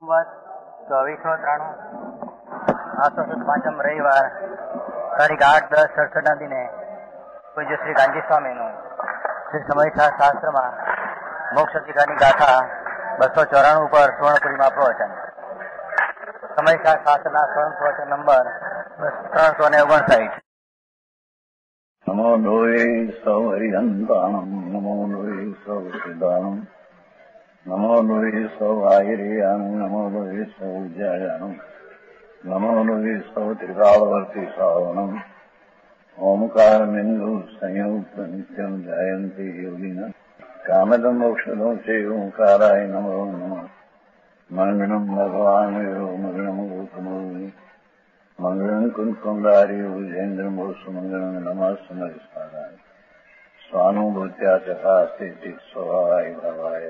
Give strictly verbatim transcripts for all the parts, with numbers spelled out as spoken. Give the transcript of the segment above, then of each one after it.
ચોવીસો ત્રાણું આસો સુદ પાંચમ રવિવાર તારીખ આઠ દસ સડસઠ ના દિને પૂજ્ય શ્રી ગાંધી સ્વામીનું શ્રી સમયસા શાસ્ત્રમાં મોક્ષ શિખાની ગાથા બસો ચોરાણું ઉપર સુવર્ણપુરીમાં પ્રવચન. સમયસા શાસ્ત્રના સુવર્ણ પ્રવચન નંબર ત્રણસો ને ઓગણસાઠ. નમો નોય સૌ હરિહંતાણમ, નમો નોય સૌ સિદ્ધાણમ, नमो नुहि सौ आयरियाण, नमो नुहि सौ जयाणम, नमो नुहि सौ त्रिकालवर्ती सावणम, ओमकार मिंदु संयुक्त नित्यम जायंती योगिना, कामदम मोक्षदम से ओंकाराय नमो नमः. मंगलम भगवान मंगलम गौतमी मंगलम कुंकुमधारी भुजेन्द्रम सुमंगलम नमस्मरिस्मराय स्वानुभूत्या चकास्ते स्वभावाय भावाय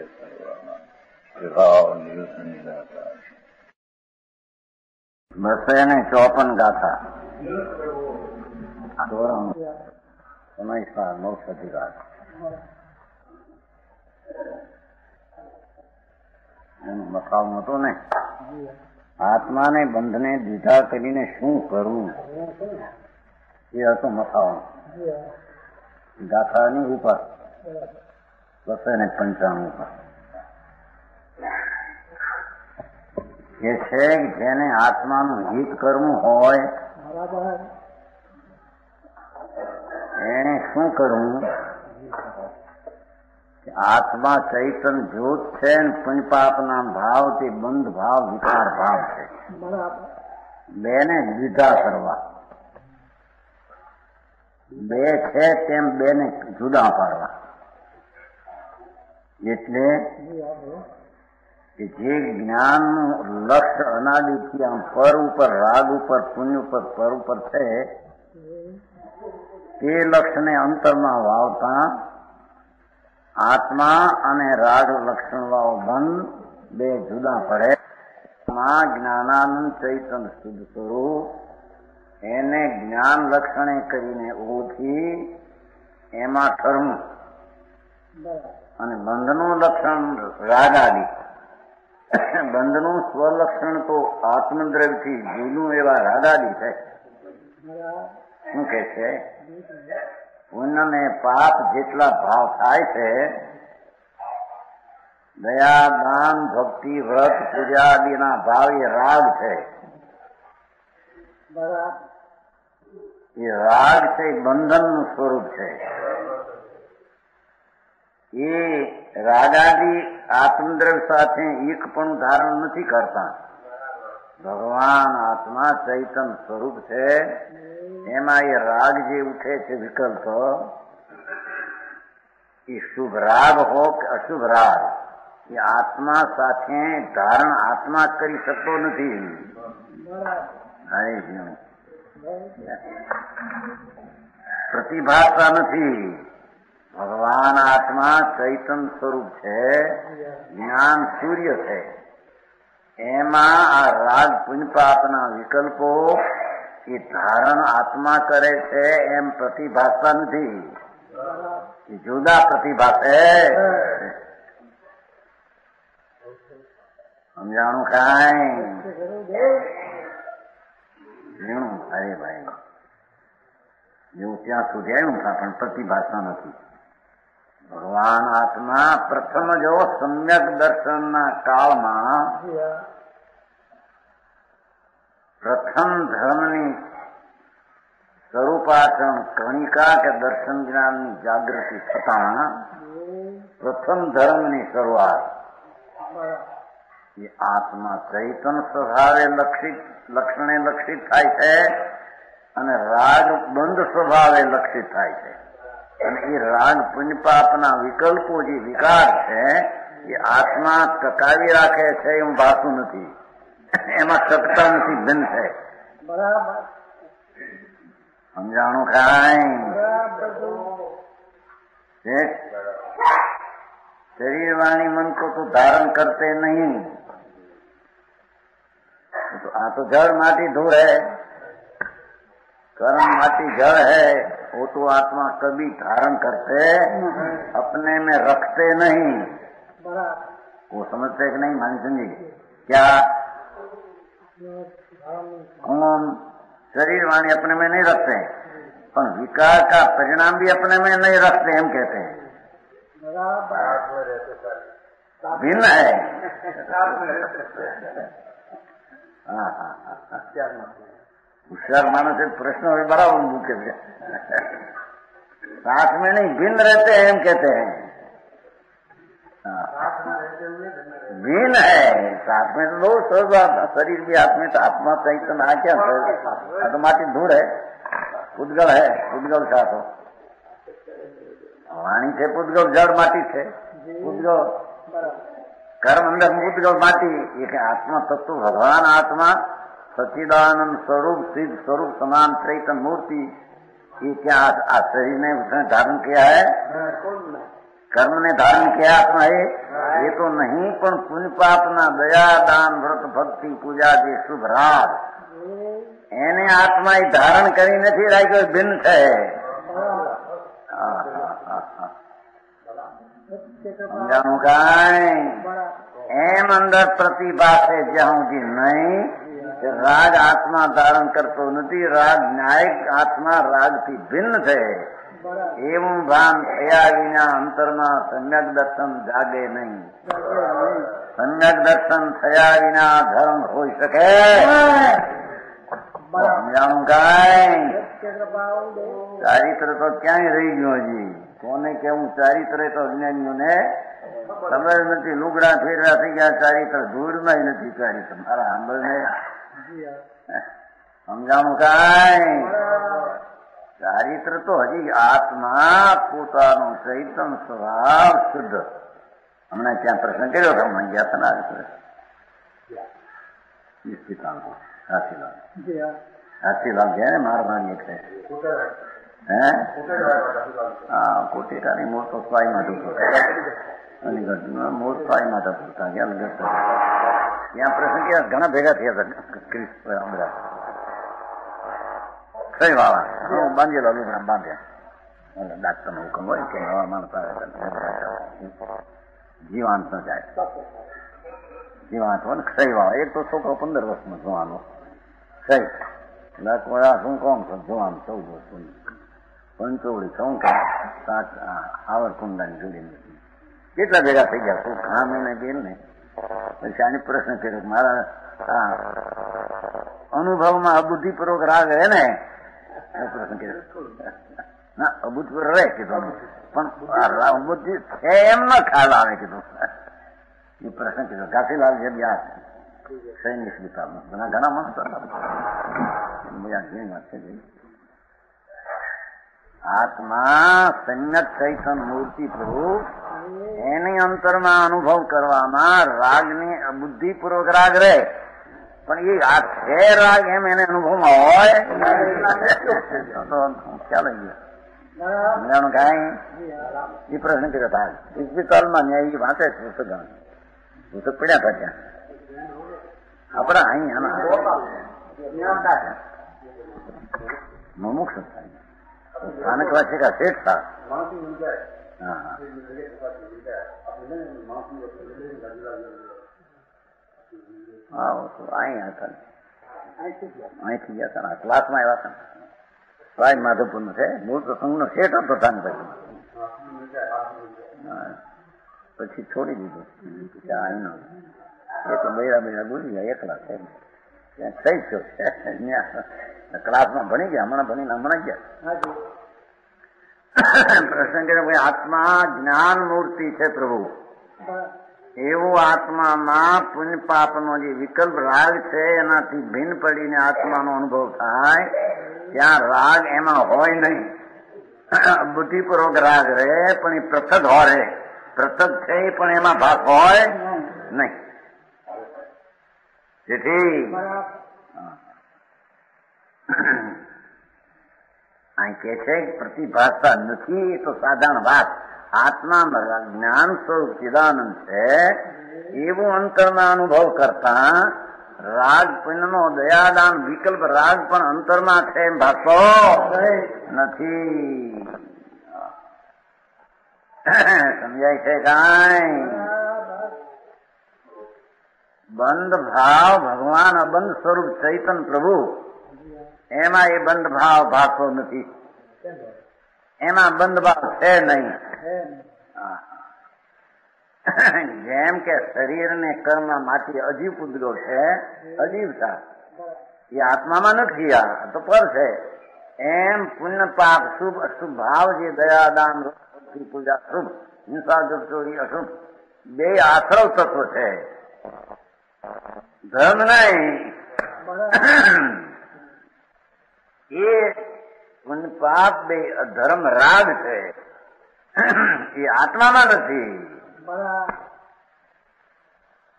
चौपन गाथा मोक्ष अधिकार મકામ હતો ને આત્માને બંધને દીધા કરીને શું કરવું એ હતો મકામ. ગાથાની ઉપર બસો ને પંચાણું ઉપર એ છે જેને આત્માનું હિત કરવું હોય એને શું કરવું? આત્મા ચૈતન જ્યોત છે ને પુણ્યપાપના ભાવથી બંધ ભાવ વિકાર ભાવ છે, બેને જુદા કરવા. બે છે તેમ બેને જુદા પાડવા એટલે કે જે જ્ઞાનનું લક્ષ્ય અનાદિથી આમ પર ઉપર રાગ ઉપર પુણ્ય ઉપર પર ઉપર છે તે લક્ષ્યને અંતરમાં વાવતા આત્મા અને રાગ લક્ષણ વાવ બંધ બે જુદા પડે. મા જ્ઞાનાનંદ ચૈતન શુદ્ધ સ્વરૂપ એને જ્ઞાન લક્ષણે કરીને ઓળખી એમાં કર્મ અને બંધનું લક્ષણ રાગ આદિ. બંધનું સ્વલક્ષણ તો આત્મદ્રવ્યથી જુદું એવા રાગાદી છે. શું કે છે? પુણ્યને પાપ જેટલા ભાવ થાય છે, દયા દાન ભક્તિ વ્રત પૂજા આદિના ભાવ એ રાગ છે. એ રાગ છે એ બંધનનું સ્વરૂપ છે. એ રાગાદી આત્મદ્રવ્ય સાથે એક પણ ધારણ નથી કરતા. ભગવાન આત્મા ચૈતન સ્વરૂપ છે, એમાં એ રાગ જે ઉઠે છે વિકલ્પ, એ શુભ રાગ હો કે અશુભ રાગ, એ આત્મા સાથે ધારણ આત્મા કરી શકતો નથી. પ્રતિભાતા નથી. ભગવાન આત્મા ચૈતન સ્વરૂપ છે, જ્ઞાન સૂર્ય છે, એમાં આ રાગ પુણ્યપાપના વિકલ્પો એ ધારણ આત્મા કરે છે, એમ પ્રતિભાસતા નથી. જુદા પ્રતિભાસે સમજાણું કાંઈ? અરે ભાઈ એવું ત્યાં સુધી આવ્યું પણ પ્રતિભાસતા નથી. ભગવાન આત્મા પ્રથમ જો સમ્યક દર્શનના કાળમાં પ્રથમ ધર્મની સ્વરૂપાચરણ કણિકા કે દર્શન જ્ઞાનની જાગૃતિ થતા પ્રથમ ધર્મની શરૂઆત એ આત્મા ચૈતન સ્વભાવે લક્ષિત લક્ષણે લક્ષિત થાય છે અને રાગ બંધ સ્વભાવે લક્ષિત થાય છે. અને એ રાગ પુણ્યપાપના વિકલ્પો જે વિકાર છે એ આત્મા ટકાવી રાખે છે, એમ ભાતું નથી, એમાં સત્તા નથી, બંધ છે. સમજાણું કાંઈ? શરીર વાણી મન કો તો ધારણ કરતે નહીં. આ તો જળ માટી ધૂળ હે, कर्म माटी जड़ है, वो तो आत्मा कभी धारण करते अपने में रखते नहीं. वो समझते कि नहीं मानसिंह जी क्या हम शरीर वाणी अपने में नहीं रखते हैं, पर विकार का परिणाम भी अपने में नहीं रखते हम कहते हैं भिन्न है। होशियार मानस एक प्रश्न भी बड़ा मुख्य साथ में नहीं भिन्न रहते हैं हम कहते हैं। भिन्न है साथ में तो सब शरीर भी आत्मा तो आत्मा चैतन्य आ क्या आत्माती धूल है पुद्गल है पुद्गल साथ हो वाणी से पुद्गल जड़ माटी से पुद्गल कर्म अंदर पुद्गल माटी एक आत्मा तत्व भगवान आत्मा सच्चिदानंद स्वरूप सिद्ध स्वरूप समान चैतन्य मूर्ति ये क्या शरीर ने उसने धारण किया है कर्म ने धारण किया आत्मा है ये तो नहीं पर पुण्य पापना दया दान व्रत भक्ति पूजा जे शुभ राग એને આત્મા એ ધારણ કરી નથી રાખ્યો ભિન્ન છે સમજાણું કાંઈ એમ અંદર પ્રતિભા છે જ્યાં સુધી નહીં રાગ આત્મા ધારણ કરતો નથી રાગ ન્યાયિક આત્મા રાગ થી ભિન્ન છે એવું ભાન થયા વિના અંતરમાં સમ્યક દર્શન જાગે નહીં સમ્યક દર્શન થયા વિના ધર્મ હોઈ શકે चारित्र तो क्या ही रही गयो जी कोने केवू चारित्र तो अज्ञानियों ने समझ नहीं लुगड़ा फेर थी गया चारित्र धूल में नहीं चारित्र मारा हमल ने समझाऊ काय चारित्र तो हजी आत्मा पोतानो चैतन्य स्वभाव शुद्ध हमने क्या प्रश्न करो हम ज्ञातना हाथी लाभ गया मार मानी कोटेटानी मोर तो स्वाई माधव मोर स्वाई माधव यहाँ प्रश्न किया घना भेगा थे सही बाबा बांधे लो लूगड़ा बांधे डॉक्टर ने हुक्म हो के हवा मानता है जीवांत न जाए सही वाव एक तो छोकरो પંદર વર્ષનો જવાનો સહી લકવડા શું કોમ જવાન ચૌદ વર્ષની પંચોળી ચોંકા સાત આવર કુંડાની જોડી કેટલા ભેગા થઈ ગયા શું કામ એને બેન ને પછી આને પ્રશ્ન કર્યો મારા અનુભવમાં અબુદ્ધિપૂર્વક રાગ હે ને પ્રશ્ન કર્યો ના અબુદ્ધિપૂર્વક રહે કીધું પણ અબુદ્ધિ છે એમ ન ખ્યાલ આવે કીધું ये प्रश्न किया घासीलाल जब याद सैनिक किताब में बना घना मस्त मुझे आत्मा सम्यक चैतन्य मूर्ति प्रभु एने अंतर में अनुभव करवा राग ने बुद्धि पूर्वक राग रहे पर ये छह राग है मैंने अनुभव में हो क्या लगे जान कहीं ये प्रश्न किया था इस भी काल में न्याय की बात है वो तो पीड़ा था क्या अपना आई है ना मुमुक्ष था स्थानक वासी का सेठ था हाँ वो आई यहाँ था आई थी गया था ना क्लास में आया था स्वाई माधोपुर में थे मूल तो संघ नो सेठ હતો स्थान भाई પછી છોડી દીધું એ તો મૈરા મૈરા બોલી ગયા એકલા છે ત્યાં થઈ ગયો છે ક્લાસમાં ભણી ગયા હમણાં ભણીને હમણાં ગયા પ્રસંગે ભાઈ આત્મા જ્ઞાન મૂર્તિ છે પ્રભુ એવો આત્મામાં પુણ્ય પાપનો જે વિકલ્પ રાગ છે એનાથી ભિન્ન પડીને આત્માનો અનુભવ થાય ત્યાં રાગ એમાં હોય નહીં બુદ્ધિપૂર્વક રાગ રહે પણ એ પ્રસદ હો રહે પ્રસદ છે પણ એમાં ભાગ હોય નહીં જેથી અહીં કે છે પ્રતિભાષા નથી તો સાધારણ વાત આત્મા જ્ઞાન સ્વરૂપ ચિદાનંદ છે એવું અંતરમાં અનુભવ કરતા રાગ પિંડનો દયાદાન વિકલ્પ રાગ પણ અંતરમાં છે એમ ભાગતો નથી સમજાય છે કાંઈ બંધ ભાવ ભગવાન અબંધ સ્વરૂપ ચૈતન્ય પ્રભુ, એમાં એ બંધ ભાવ ભાગતો નથી, એમાં બંધ ભાવ છે નહીં. જેમ કે શરીર ને કર્મ માંથી અજીવ કૂદલો છે, અજીવતા એ આત્મામાં નથી, આ તો પર છે. એમ પુણ્ય પાપ શુભ અશુભ ભાવ જે દયા દાન પૂજા શુભ હિંસા જપ ચોરી અશુભ બે આશ્રવ તત્વ છે. ધર્મ નહી, એ પુણ્ય પાપ બે અધર્મ રાગ છે, એ આત્મામાં નથી.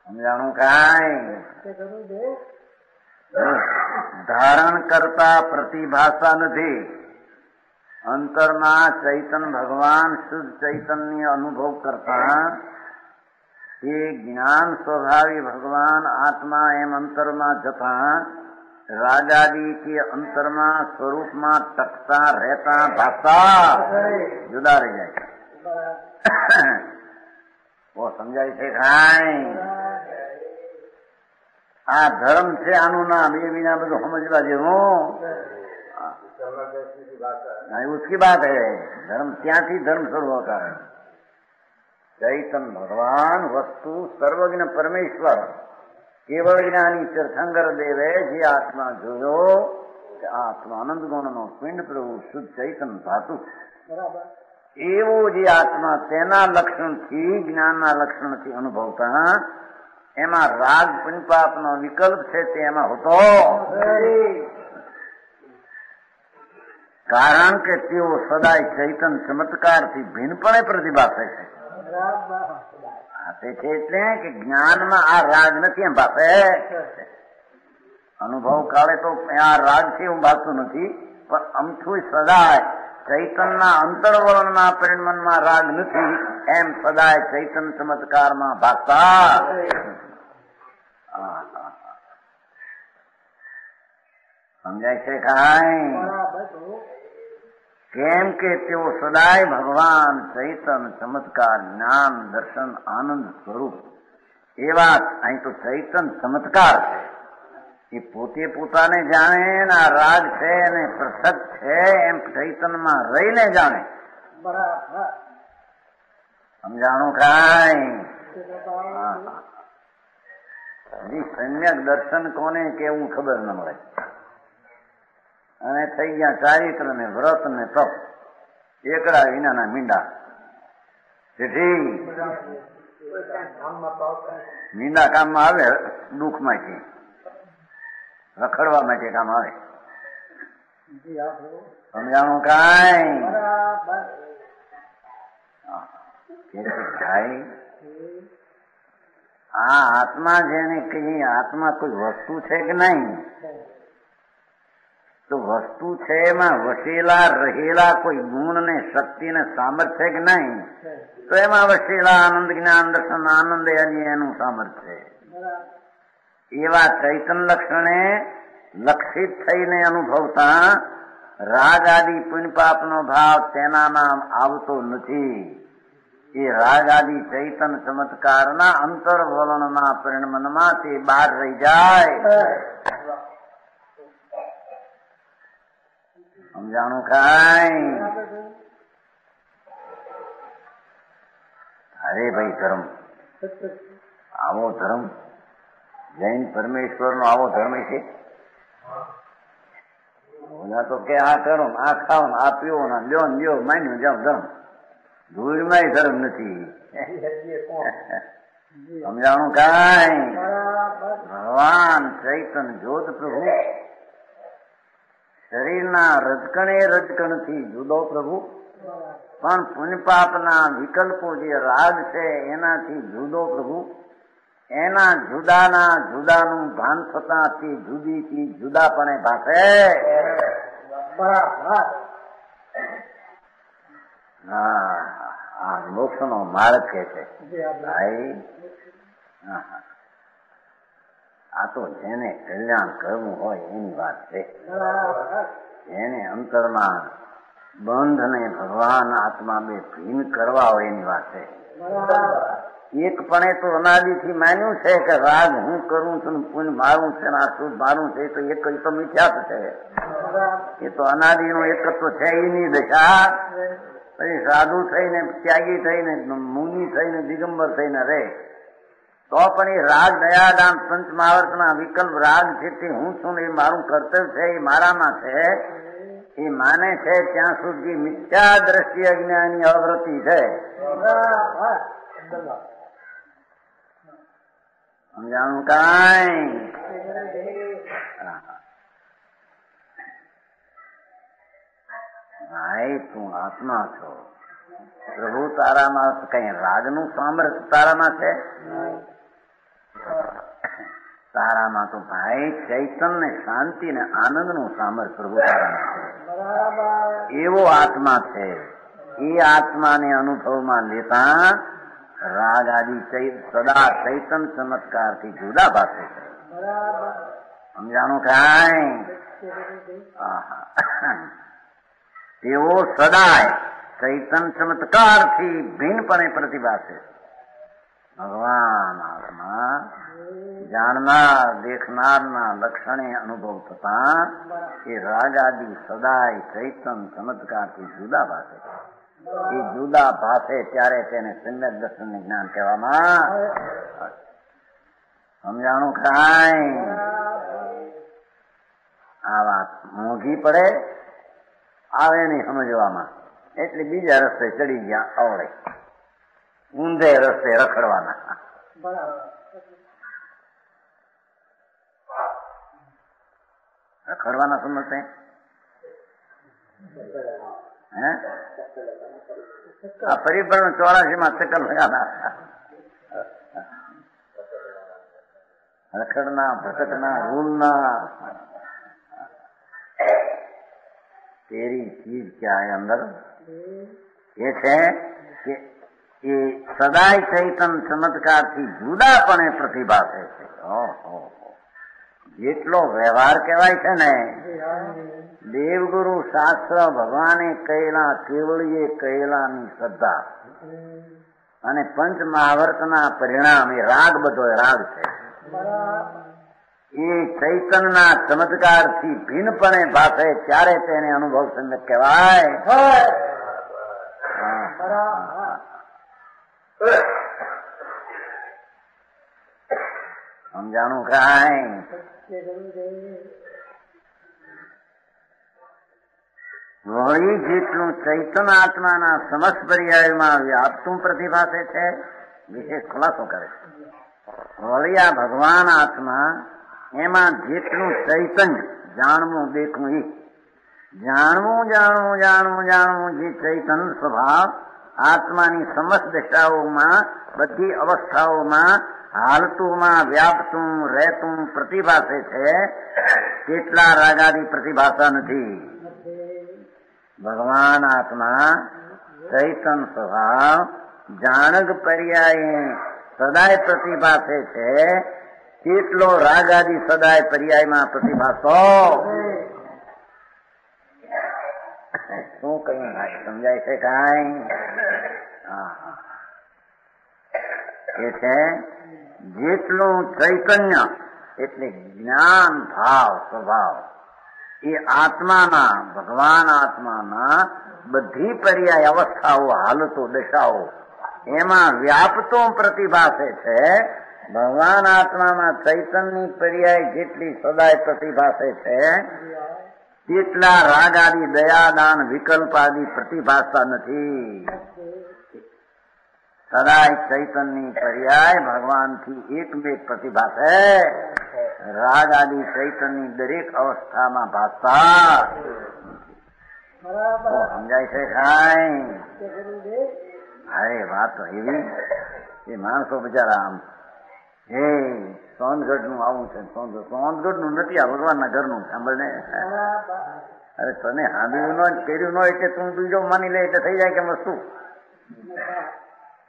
સમજાણું? કાંઈ ધારણ કરતા પ્રતિભાષા નથી. અંતરમાં ચૈતન ભગવાન શુદ્ધ ચૈતન્ય અનુભવ કરતા એ જ્ઞાન સ્વભાવી ભગવાન આત્મા એમ અંતરમાં જતા રાજાદી કે અંતરમાં સ્વરૂપમાં ટકતા રહેતા ભાષા જુદા રહી જાય. બહુ સમજાય છે કાંઈ? આ ધર્મ છે, આનું નામ. એ વિના બધું સમજવા જેવું उसकी बात है. धर्म ત્યાંથી ધર્મ શરૂ होता है. चैतन भगवान वस्तु सर्वज्ञ परमेश्वर केवल ज्ञानी तीर्थंकर देवे જે आत्मा જોયો કે આ આત્માનંદ ગુણનો પિંડ પ્રભુ શુદ્ધ ચૈતન ધાતુ એવો જે આત્મા તેના લક્ષણથી જ્ઞાનના લક્ષણથી અનુભવતા એમાં રાગ પુણ્યપાપ નો વિકલ્પ છે તે એમાં હોતો. કારણ કે તેઓ સદાય ચૈતન ચમત્કાર થી ભિન્નપણે પ્રતિભાષે છે. આપે છે એટલે કે જ્ઞાનમાં આ રાગ નથી એમ ભાષે, અનુભવ કાળે તો આ રાગ છે એવું ભાષતું નથી, પણ અમથું સદાય ચૈતનના અંતરવરણના પરિણમનમાં રાગ નથી એમ સદાય ચૈતન ચમત્કારમાં ભાગતા. સમજાય છે કાંઈ? કેમ કે તેઓ સદાય ભગવાન ચૈતન ચમત્કાર જ્ઞાન દર્શન આનંદ સ્વરૂપ એવા. અહીં તો ચૈતન ચમત્કાર છે, એ પોતે પોતાને જાણે ને આ રાગ છે ને પ્રસક છે એમ ચૈતનમાં રહીને જાણે. સમજાણું કાંઈ? સમ્યક દર્શન કોને કેવું ખબર ન મળે. અને થઈ ગયા ચારિત્ર ને વ્રત ને તપ, એકડા વિનાના મીંડા. તેથી મીંડા કામમાં આવે દુઃખ માટે, રખડવા માટે કામ આવે. સમજાણું કાંઈ? ભાઈ, આ આત્મા જેને કહીએ, આત્મા કોઈ વસ્તુ છે કે નહીં? તો વસ્તુ છે એમાં વસેલા રહેલા કોઈ ગુણ ને શક્તિ ને સામર્થ્ય છે કે નહીં? તો એમાં વસેલા આનંદ જ્ઞાન દર્શન આનંદ એનું સામર્થ્ય છે. એવા ચૈતન લક્ષણે લક્ષિત થઈને અનુભવતા રાગ આદિ પુણ્યપાપ નો ભાવ તેનામાં આવતો નથી. એ રાગ આદિ ચૈતન ચમત્કારના અંતરવલણના પરિણમનમાં તે બહાર રહી જાય. સમજાણું કાંઈ? અરે ભાઈ, ધર્મ આવો ધર્મ, જૈન પરમેશ્વરનો આવો ધર્મ છે. ઓલા તો કે આ કરો આ ખાઓ આ પીવો ના લ્યો લ્યો માન્યું જાવ ધર્મ. ધૂળમાંય ધર્મ નથી. સમજાણું કાંઈ? ભગવાન ચૈતન જોત પ્રભુ શરીરના રજકણે રજકણથી જુદો પ્રભુ, પણ પુણ્યપાપના વિકલ્પો જે રાગ છે એનાથી જુદો પ્રભુ. એના જુદાના જુદાનું ભાન થતાં તે જુદીથી જુદાપણે ભાષે. હા, આ મોક્ષ નો માર્ગ કે છે ભાઈ. આ તો જેને કલ્યાણ કરવું હોય એની વાત છે. જેને અંતરમાં બંધ ને ભગવાન આત્મા બે ભીન કરવા હોય એની વાત છે. एक पणे तो अनादि थी मान्यू है कि राग हूँ करूं तुम पुन मारूं से नासू मारूं से तो एक कई तो मिथ्यात है ये तो अनादि नो एक तो है ही नहीं दशा अरे साधु थई ने त्यागी थई ने मुनि थई ने दिगंबर थई ने रे तो पण राग दयादान पंच महावर्तना विकल्प राग छे हूँ छू ने मारू कर्तव्य है ये मारा मां है ये माने है त्या सुधी मिथ्या दृष्टि अज्ञानी अवृत्ति है हम जाऊं काई भाई तू आत्मा छो प्रभु तारा मां कहीं राग नु सामर्थ्य तारा मां छे तारा मां तो भाई चैतन्य शांति ने आनंद नु सामर्थ्य प्रभु तारा मां छे एवो आत्मा छे ये आत्मा ने अनुभव मां लेता राग आदि सदा चैतन चमत्कार की जुदा बातें हम जानो खाए वो सदा चैतन चमत्कार थी भिन्न पने प्रतिभा से भगवान आत्मा जानना देखना ना लक्षणे अनुभव तथा ये राग आदि सदा चैतन चमत्कार की जुदा बातें जुदा भाषे त्यारे तेने सम्यक दर्शन ज्ञान कहवा समझाणु खाए आ बात मोघी पड़े आवे नहीं समझवामां एटले बीजा रस्ते चढ़ी गया अवड़े ऊंधे रस्ते रखड़वाना रखड़वाना समझते हैं परिभ्रमण चौरासी में चक्कर लगाना रखड़ना भटकना भूलना तेरी चीज क्या है अंदर एक है कि ये सदाई चैतन चमत्कार की जुदा पने प्रतिभा है ओहो જેટલો વ્યવહાર કહેવાય છે ને દેવગુરુ શાસ્ત્ર ભગવાને કહેલા કેવળીએ કહેલાની શ્રદ્ધા અને પંચ મહાવર્તના પરિણામે રાગ બધો રાગ છે એ ચૈતનના ચમત્કારથી ભિન્નપણે ભાષે ત્યારે તેને અનુભવ સંગત કહેવાય સમજાણુ કાંઈ વળી જેટલું ચૈતન આત્માના સમસ્ત પર્યાયમાં વ્યાપતું પ્રતિભાસે છે વિશેષ ખુલાસો કરે વળી આ ભગવાન આત્મા એમાં જેટલું ચૈતન્ય જાણવું દેખવું એ જાણવું જાણવું જાણવું જાણવું જે ચૈતન સ્વભાવ આત્માની સમસ્ત દિશાઓમાં બધી અવસ્થાઓમાં हालतू में व्यापतू रहतू प्रतिभा से छे केटला रागादी प्रतिभासा नथी भगवान आत्मा चैतन स्वभाव जाणग पर्याय सदाय प्रतिभा से छे केटलो रागादी सदाय पर्याय में प्रतिभासो शू कहीं समझाय से काई જેટલું ચૈતન્ય એટલે જ્ઞાન ભાવ સ્વભાવ એ આત્માના ભગવાન આત્માના બધી પર્યાય અવસ્થાઓ હાલતો દશાઓ એમાં વ્યાપતો પ્રતિભાસે છે ભગવાન આત્મામાં ચૈતન્યની પર્યાય જેટલી સદાય પ્રતિભાસે છે તેટલા રાગ આદિ દયાદાન વિકલ્પ આદિ પ્રતિભાસતા નથી सदाई चैतन्य पर्याय भगवान की एक में प्रतिभा है राग आदि चैतन्य दरेक अवस्था में भाषा समझाई से खाए अरे बात तो ये मानसो बेचारा आम हे सोनगढ़ नु आवू छे सोनगढ़ सोनगढ़ नु नथी आ भगवान ना घर नु सांभळने अरे तने हांबीउ नो केरिउ नो एटले तू बीजो मानी ले एटले थई जाय के वस्तु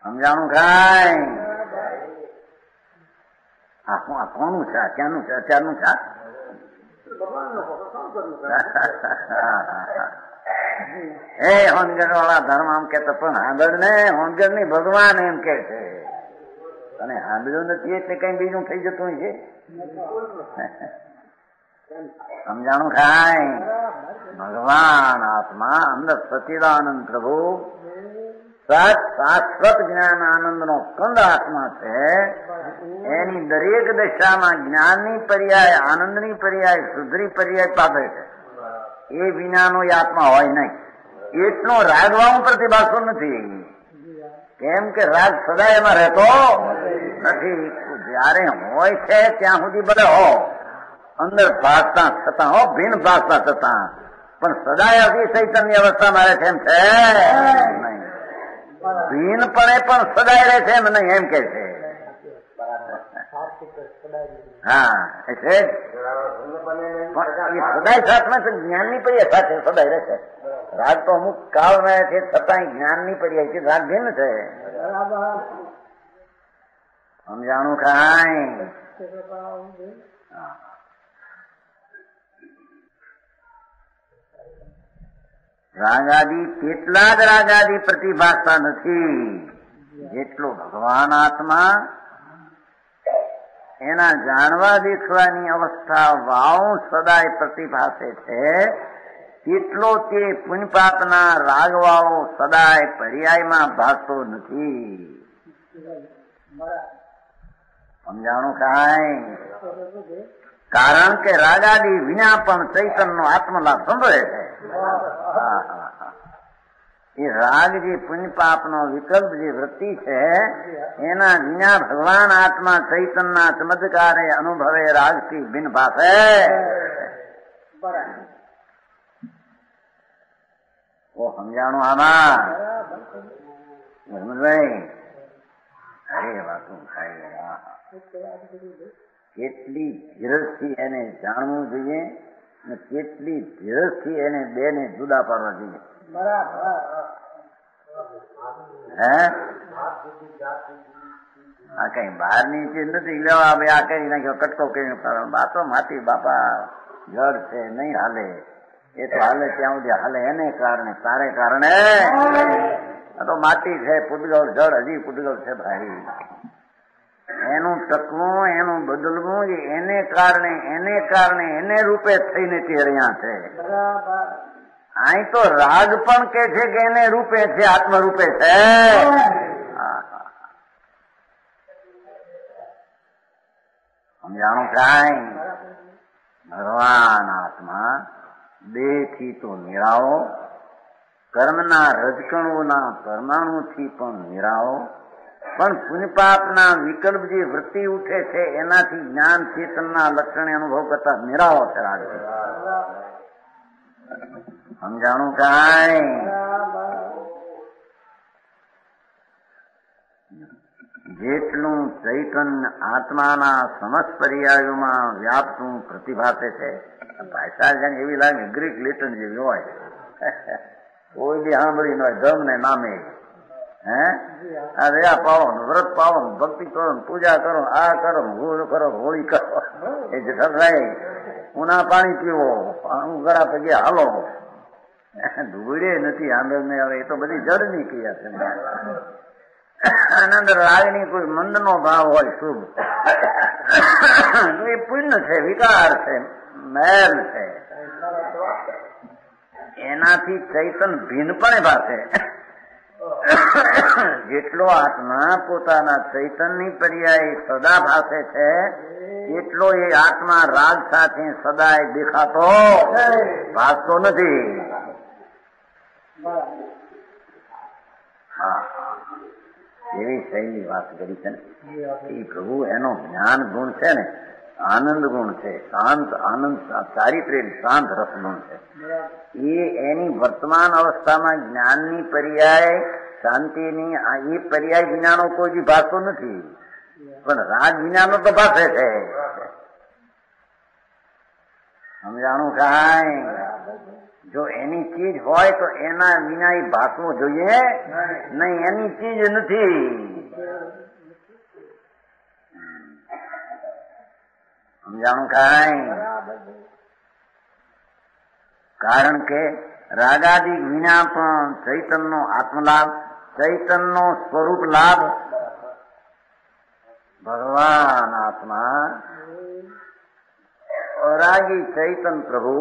સમજાણું ખાય આ આ કોનું છે ક્યાંનું છે અત્યારનું છે હે હોનગઢ વાળા ધર્મ આમ કેતો પણ આગળ ને હોનગઢ ની ભગવાન એમ કે છે તને આંબળો નથી એટલે કઈ બીજું થઈ જતું છે સમજાણું કાંઈ ભગવાન આત્મા અંદર સચિદાનંદ પ્રભુ સત શાશ્વત જ્ઞાન આનંદ નો સ્કંદ આત્મા છે એની દરેક દશામાં જ્ઞાનની પર્યાય આનંદની પર્યાય શુદ્ધની પર્યાય પામે છે એ વિનાનો એ આત્મા હોય નહીં એટલો રાગવામાં પ્રતિભાસો નથી કેમ કે રાગ સદાય એમાં રહેતો નથી જયારે હોય છે ત્યાં સુધી ભલે હો અંદર ભાસતા છતાં હો ભિન્ન ભાસતા છતાં પણ સદાય અતિશયની અવસ્થા મારે છે એમ છે નહીં ભિન્ન પડે પણ સદાય રહે છે એમ નહીં એમ કે છે हाँ ऐसे सदाई साथ में ज्ञान नहीं पड़ी साथ है सदाई रहते राग तो अमुक काल में थे छता ज्ञान नहीं पड़ी ऐसी राग भिन्न थे हम जानू खाए राग आदि केटला ज राग आदि प्रतिभासता नथी जेटलो भगवान आत्मा એના જાણવા દેખવાની અવસ્થા વાવ સદાય પ્રતિભાસે છે એટલો તે પુણ્યપાપના રાગવાળો સદાય પર્યાયમાં ભાસતો નથી સમજાણું કાંઈ કારણ કે રાગાદી વિના પણ ચૈતન્યનો આત્મલાભ સંભળે છે એ રાગ જે પુણ્યપાપનો વિકલ્પ જે વૃત્તિ છે એના વિના ભગવાન આત્મા ચૈતન્યના ચમત્કારે અનુભવે રાગથી ભિન્ન ભાષે સમજાણું આમાં ભાઈ અરે વાતું થાય કેટલી ધીરજથી એને જાણવું જોઈએ ને કેટલી ધીરજથી એને બેને જુદા પાડવા જોઈએ કઈ બહાર ની ચીજ નથી લેવા ભાઈ આ કઈ નાખ્યો કટકો કઈ બાતો માટી બાપા જળ છે નહીં હાલે એ તો હાલે ત્યાં સુધી હાલે એને કારણે તારે કારણે આ તો માટી છે પૂતગળ જળ હજી પૂતગળ છે ભાઈ એનું ટકવું એનું બદલવું એને કારણે એને કારણે એને રૂપે થઈને ત્યાં છે અહીં તો રાગ પણ કે છે કે એને રૂપે છે આત્મરૂપે છે સમજાણું કાંઈ ભગવાન આત્મા દેહથી તો મેળાવો કર્મના રજકણોના પરમાણુથી પણ મેળાવો પણ પુણ્યપાપના વિકલ્પ જે વૃત્તિ ઉઠે છે એનાથી જ્ઞાન ચેતનના લક્ષણે અનુભવ કરતા મેળાવો છે રાગ સમજાણું કાંઈ જેટલું ચૈતન્ય આત્માના સમસ્ત પર્યાયોમાં વ્યાપતું પ્રતિભાસે છે ભાષા જેમ એવી લાગે ગ્રીક લેટન જેવી હોય કોઈ બી સાંભળી ન હોય ધર્મ ને નામે હે આ રહ્યા પાવો વ્રત પાવો ભક્તિ કરો પૂજા કરો આ કરો હોળ કરો હોળી કરો એ જ ઠરાય ઉના પાણી પીવો ગળા પગે હાલો ધૂળે નથી આંદર ને આવે એ તો બધી જળ ની ક્રિયા છે આનંદ રાગની કોઈ મંદ નો ભાવ હોય શુભ એ પુણ્ય છે વિકાર છે મેલ છે એનાથી ચૈતન ભિન્નપણે ભાષે જેટલો આત્મા પોતાના ચૈતનની પર્યાય સદા ભાષે છે એટલો એ આત્મા રાગ સાથે સદાય દેખાતો ભાસતો નથી એવી શૈલી વાત કરી છે ને એ પ્રભુ એનો જ્ઞાન ગુણ છે ને આનંદ ગુણ છે શાંત આનંદ ચારિત્ર્ય શાંત રસ ગુણ છે એ એની વર્તમાન અવસ્થામાં જ્ઞાનની પર્યાય શાંતિની એ પર્યાય વિનાનો કોઈ બી ભાસતો નથી પણ રાગ વિનાનો તો ભાષે છે સમજાણું કાંઈ જો એની ચીજ હોય તો એના વિના એ ભાસવું જોઈએ નહીં એની ચીજ નથી સમજાણું કાંઈ કારણ કે રાગાદિ વિના પણ ચૈતનનો આત્મલાભ ચૈતનનો સ્વરૂપ લાભ भगवान आत्मा और रागी चैतन प्रभु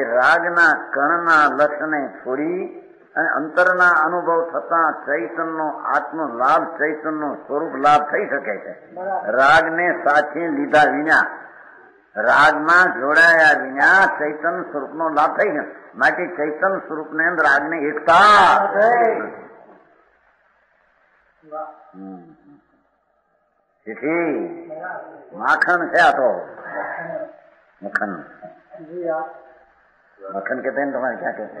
ए रागना कणना लक्षणे छोड़ी अने अंतरना अनुभव थता चैतन्यनो आत्म लाभ चैतन्यनो स्वरूप लाभ थई सके छे। रागने साचे लीधा विना रागमां जोड़ाया विना चैतन्य स्वरूपनो लाभ थई न माटे चैतन्य स्वरूपने अंदर रागने एकता माखन से आतो मखन मखन कहते हैं तुम्हारे क्या कहते हैं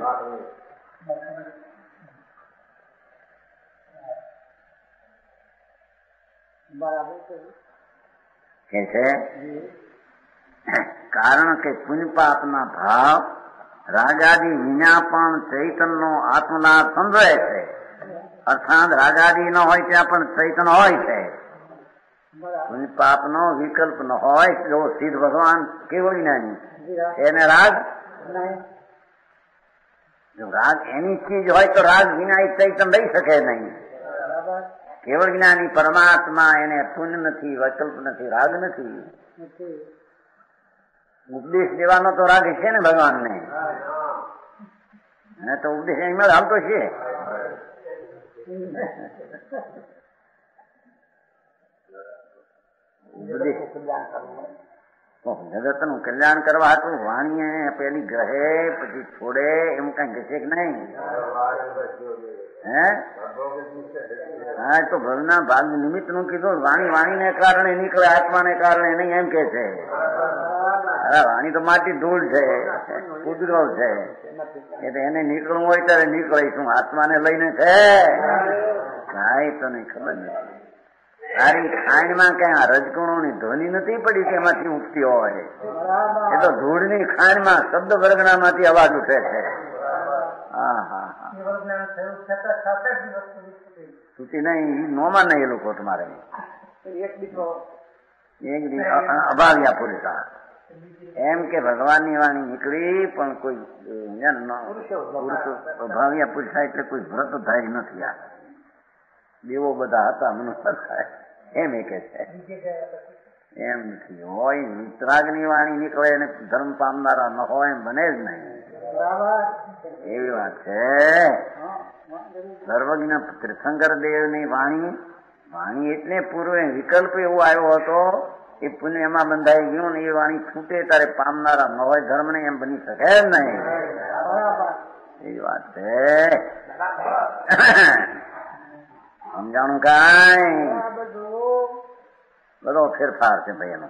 कैसे कारण के पुण्य पाप ना भाव रागादी विनापण चैतन्य आत्मलाभ समझे छे अर्थात रागादी न होय त्या पण चैतन्य होय छे पाप नो विकल्प न हो जो सिद्ध भगवान केवल नहीं एने राग जो राग एनी चीज हो तो राग बिना चैतन रही सके नहीं। केवल ज्ञानी परमात्मा एने पुण्य नहीं विकल्प नहीं राग नहीं उपदेश देवानो तो राग है ने भगवान ने तो उपदेश में हाल तो छे जगत नु कल्याण करवा तो वाणी पहली ग्रहे पछी छोड़े एम कई घसे नहीं है। हाँ तो भगना भाग निमित्त नु कीधु वाणी वाणी ने कारण निकले आत्मा ने कारण नहीं एम के छे। अरे वाणी तो माटी धूल छे कुदरो छे એટલે એને નીકળવું હોય ત્યારે નીકળીશું आत्मा ने લઈને છે કાઈ તો નહીં ખબર નથી। તારી ખાંડ માં ક્યાં રજગુણો ની ધ્વનિ નથી પડી કે એમાંથી ઉગતી હોય એ તો ધૂળ ની ખાંડ માં શબ્દ વર્ગના માંથી અવાજ ઉઠે છે। હા હા છૂટી નહીં નોમાં નહીં એ લોકો તમારે એક દી અભાવ્યા પુરુષા એમ કે ભગવાન ની વાણી નીકળી પણ કોઈ અભાવ્યા પુરુષા એટલે કોઈ વ્રતધારી નથી આ દેવો બધા હતા મનુષ્ય એમ એ કે છે એમ નથી હોય વિતરાગની વાણી નીકળે અને ધર્મ પામનારા ન હોય એમ બને જ નહીં એવી વાત છે। સર્વજ્ઞ ત્રિશંકર દેવની વાણી વાણી એટલે પૂર્વે વિકલ્પ એવો આવ્યો હતો એ પુણ્યમાં બંધાઈ ગયું ને એ વાણી છૂટે ત્યારે પામનારા ન હોય ધર્મને એમ બની શકે જ નહીં એવી વાત છે। સમજાણું કાઈ બધો ફેરફાર છે ભાઈ એનો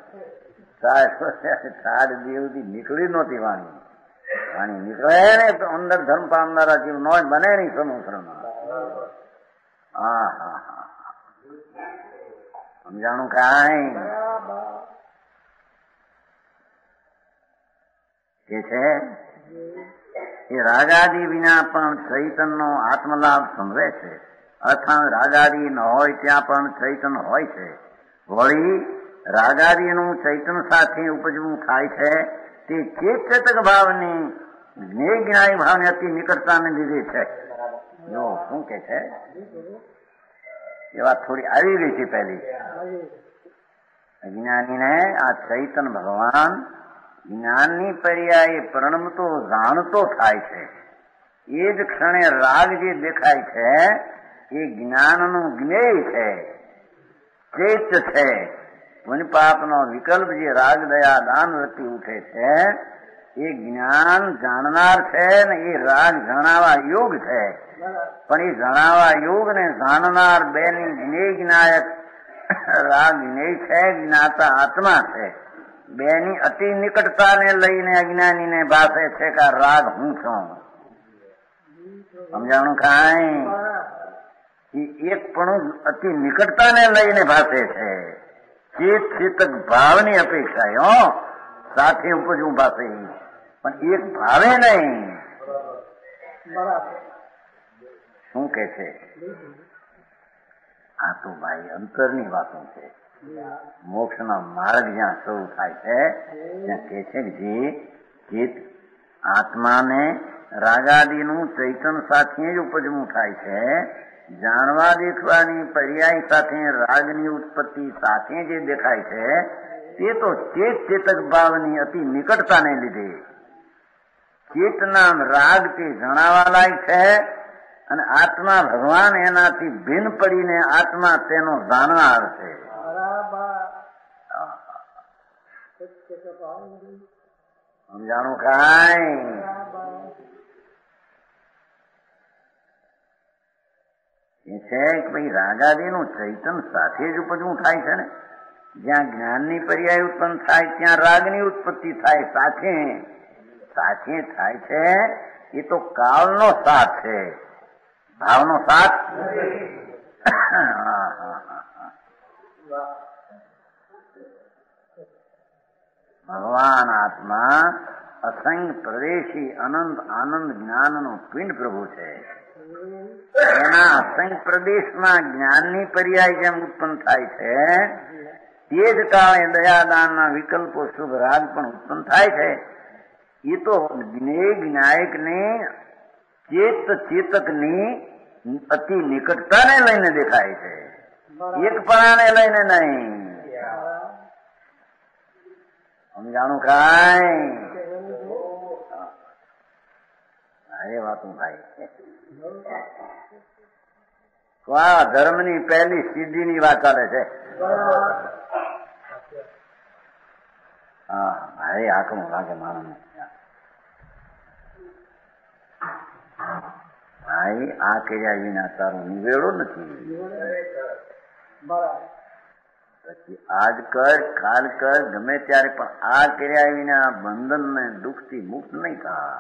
સાત દિવસથી નીકળી નહોતી વાણી વાણી નીકળે ને તો અંદર ધર્મ પામનારા જીવ નો બને નહીં સમુદ્રમાં। હા હા હા સમજાણું કાઈ કે છે એ રાગાદી વિના પણ ચૈતનનો આત્મલાભ સંભવે છે अर्थात रागादी न होय त्यां पण चैतन्य होय छे। वळी रागादीनुं चैतन्य साथे उपजवुं थाय छे ते चेतक भावनी ज्ञाय भावनी अति निकटताने लीधे छे। जो शुं के छे ए वात थोड़ी आवी गई थी पहली अज्ञानी ने आ चैतन्य भगवान ज्ञाननी पर्याये प्रणमतो जाणतो थाय छे। ए ज क्षणे राग जे देखाय छे એ જ્ઞાનનો જ્ઞેય છે ચેત છે પુણ્ય પાપનો વિકલ્પ જે રાગ દયા દાન વૃત્તિ ઉઠે છે એ જ્ઞાન જાણનાર છે ને એ રાગ જણાવા યોગ છે પણ એ જણાવા યોગ ને જાણનાર બેની જ્ઞેય જ્ઞાયક રાગ જ્ઞેય છે જ્ઞાતા આત્મા છે બેની અતિ નિકટતાને લઈને અજ્ઞાનીને ભાષે છે કે રાગ હું છું। સમજાણું કાંઈ एक पणु अति निकटता ने लईने भाषे छे चेत चेतक भावनी अपेक्षा हो साथे उपजू भाषे पण एक भावे नहीं शू के छे। आ तो भाई अंतरनी वातो छे मोक्षना मार्ग ज्यां शुरू थाय छे त्यां के छे जे चेत आत्मा ने रागादीनुं चैतन्य साथे उपजू थाय छे જાણવા દેખવાની પર્યાય સાથે રાગની ઉત્પત્તિ સાથે જે દેખાય છે તે તો ચેત ચેતક ભાવની અતિ નિકટતાને લીધે ચેતના રાગ તે જણાવા લાયક છે અને આત્મા ભગવાન એનાથી ભિન્ન પડીને આત્મા તેનો જાણનાર છે. સમજાણું કાંઈ रागादी नु चैतन साथे ज उपजवू थाय छे ने ज्यां ज्ञाननी पर्याय उत्पन्न थाय त्यां रागनी उत्पत्ति थाय साथे साथे थाय छे ए तो कालनो साथ छे भावनो साथ भगवान आत्मा असंग प्रवेशी अनंत आनंद ज्ञाननो पिंड प्रभु छे. संग प्रदेश में ज्ञानी पर्याय जेम उत्पन्न थाय छे ते ज काले दयादान विकल्पों शुभ राग पण उत्पन्न थाय छे. ये तो ज्ञेय ज्ञायक ने चेत चेतक ने अति निकटता ने लईने देखाय छे, एक पणा ने लईने नहीं. समझाणु काय अरे वातू भाई वाह धर्मनी पहली सिद्धि बात चले. हाँ भाई आकम लागे मानने भाई आ कर्या विना तारो निवेड़ो नहीं. पछी आज कर काल कर गमे त्यारे पण आ कर्या विना बंधन ने दुख थी मुक्त नहीं था.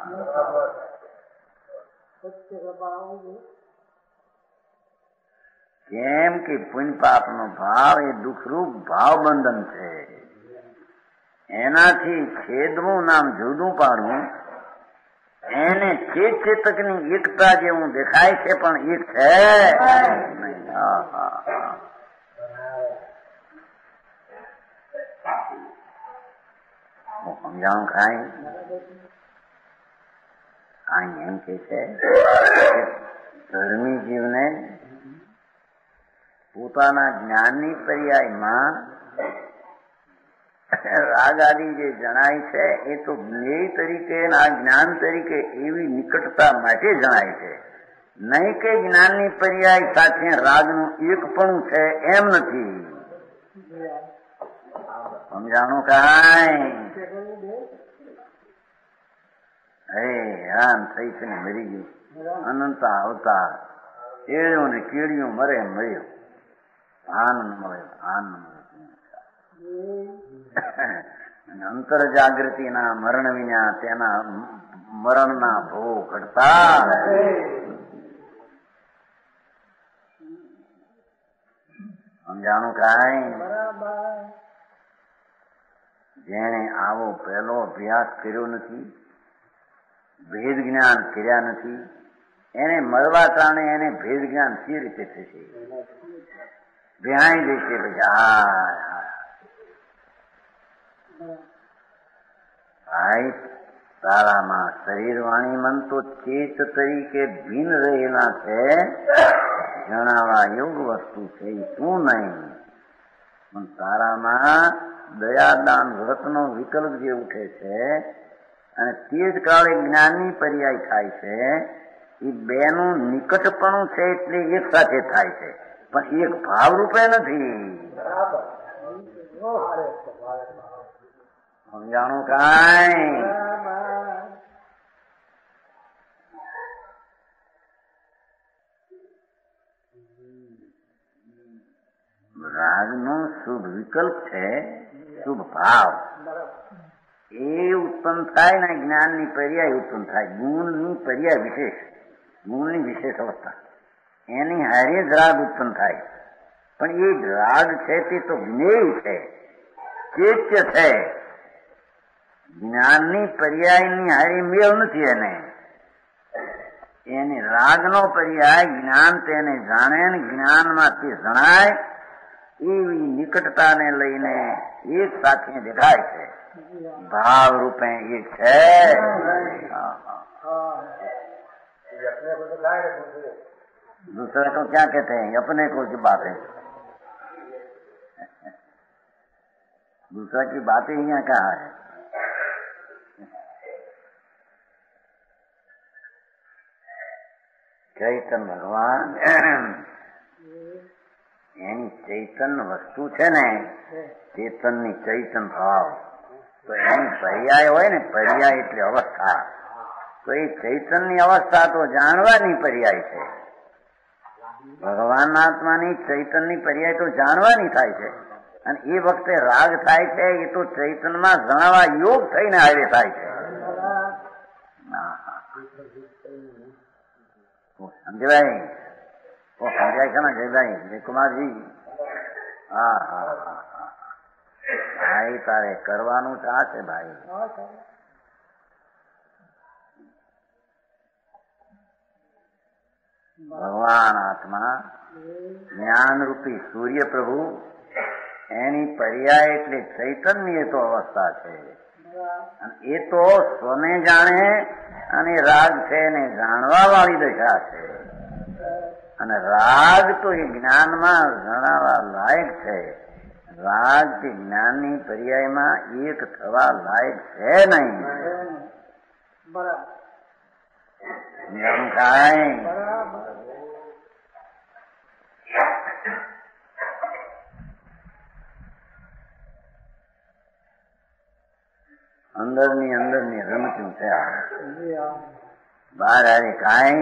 केम के पुण्य पाप नो भाव ये दुख रूप भाव बंधन छे. एना थी छेदवू नाम जुदू पाडू एने चेत चेतक नी एकता जेवू देखाय छे पण एक छे नहीं. हाँ हाँ हाँ હું સમજાવું કાંઈ કાંઈ એમ કે છે ધર્મી જીવને પોતાના જ્ઞાનની પર્યાયમાં રાગ આદિ જે જણાય છે એ તો જ્ઞેય તરીકે ના જ્ઞાન તરીકે એવી નિકટતા માટે જણાય છે, નહીં કે જ્ઞાનની પર્યાય સાથે રાગનું એકપણું છે એમ નથી. સમજાણું કાંઈ અરે હેરાન થઈ છે ને મરી ગયું અનંતા અવતાર એળ્યો ને કેળ્યું મરે મળ્યો ભાન મળે ભાન મળે અંતર જાગૃતિના મરણ વિના તેના મરણના ભોગ ઘડતા સમજાણું કાંઈ જેણે આવો પહેલો અભ્યાસ કર્યો નથી भेद ज्ञान कर्या नथी एने मरवा ताणे एने भेद ज्ञान के रीते थशे बेहाई देशे भाई तारा मां शरीर वाणी मन तो चेत तरीके भीन रहेला छे जणावा योग वस्तु छे तू नहीं पण तारा मां दयादान व्रतनो विकल्प जे उठे छे અને તે જ કાળે જ્ઞાનની પર્યાય થાય છે એ બેનું નિકટપણું છે એટલે એક સાથે થાય છે પણ એક ભાવ રૂપે નથી. સમજાણું કાંઈ રાગનો શુભ વિકલ્પ છે શુભ ભાવ એ ઉત્પન્ન થાય ને જ્ઞાનની પર્યાય ઉત્પન્ન થાય ગુણની પર્યાય વિશેષ ગુણની વિશેષ અવસ્થા એની હારે જ રાગ ઉત્પન્ન થાય પણ એ જ રાગ છે તે તો જ્ઞેય છે ચેત્ય છે જ્ઞાનની પર્યાયની હારે મેળ નથી. એને એને રાગનો પર્યાય જ્ઞાન તેને જાણે ને જ્ઞાનમાં તે જણાય એવી નિકટતાને લઈને એક સાથે દેખાય છે भाव रूपे एक है. हाँ हाँ दूसरे को क्या कहते हैं, अपने को की बात है। दूसरा की बातें ही यहाँ कहा है। चैतन्य भगवान यानी चैतन्य वस्तु है ने, चेतन चैतन्य भाव तो यानी पर्याय होय ने, पर्याय एटले अवस्था। तो ये चैतन्य अवस्था तो जाणवानी पर्याय छे। भगवान आत्मानी चैतन्य पर्याय तो जाणवानी थाय छे અને એ વખતે રાગ થાય છે એ તો ચૈતન્યમાં જણાવા યોગ થઈને આવે થાય છે। સમજાય સમજાય છે ને જયભાઈ જયકુમારજી? હા હા હા ભાઈ, તારે કરવાનું જ આ છે ભાઈ। ભગવાન આત્મા જ્ઞાન રૂપી સૂર્ય પ્રભુ એની પર્યાય એટલે ચૈતન્ય એ તો અવસ્થા છે। એ તો સ્વને જાણે અને રાગ છે એને જાણવા વાળી દશા છે। અને રાગ તો એ જ્ઞાનમાં જણાવા લાયક છે। રાગ કે જ્ઞાનની પર્યાયમાં એક થવા લાયક છે નહીં। अंदर नी अंदर नी रमचू थे बार आए काई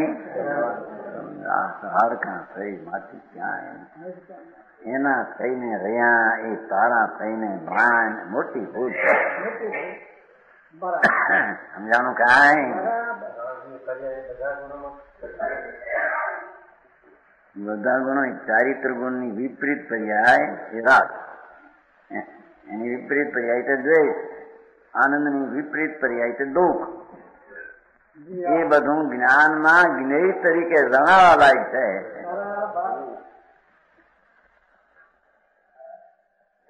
हरखा थी माटी क्या एना थी ने रहा ए तारा थी ने मान मोटी भूल समझाणु काई। बधा गुणों चारित्र गुण विपरीत पर्याय राग, विपरीत पर्याय तो द्वेष, आनंदनी विपरीत पर्याय तो दुख। ये बधु ज्ञान में ज्ञेय तरीके जणावा लायक है।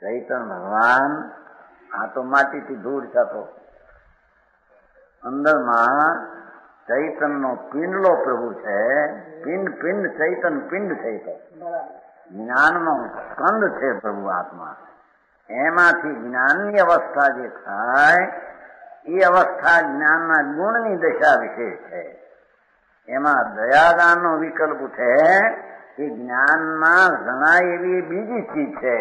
चैतन्य भगवान आ तो माटी थी दूर जातो, अंदर में चैतन्य नो पिंडलो प्रभु है। पिंड पिंड चैतन्य पिंड है। ज्ञान नो स्कंद है प्रभु आत्मा। एमांथी ज्ञाननी अवस्था जे थाय ए अवस्था ज्ञानना गुणनी दशा विशेष है। एमां दयादाननो विकल्प उठे ए ज्ञानमां जणाय एवी बीजी चीज है।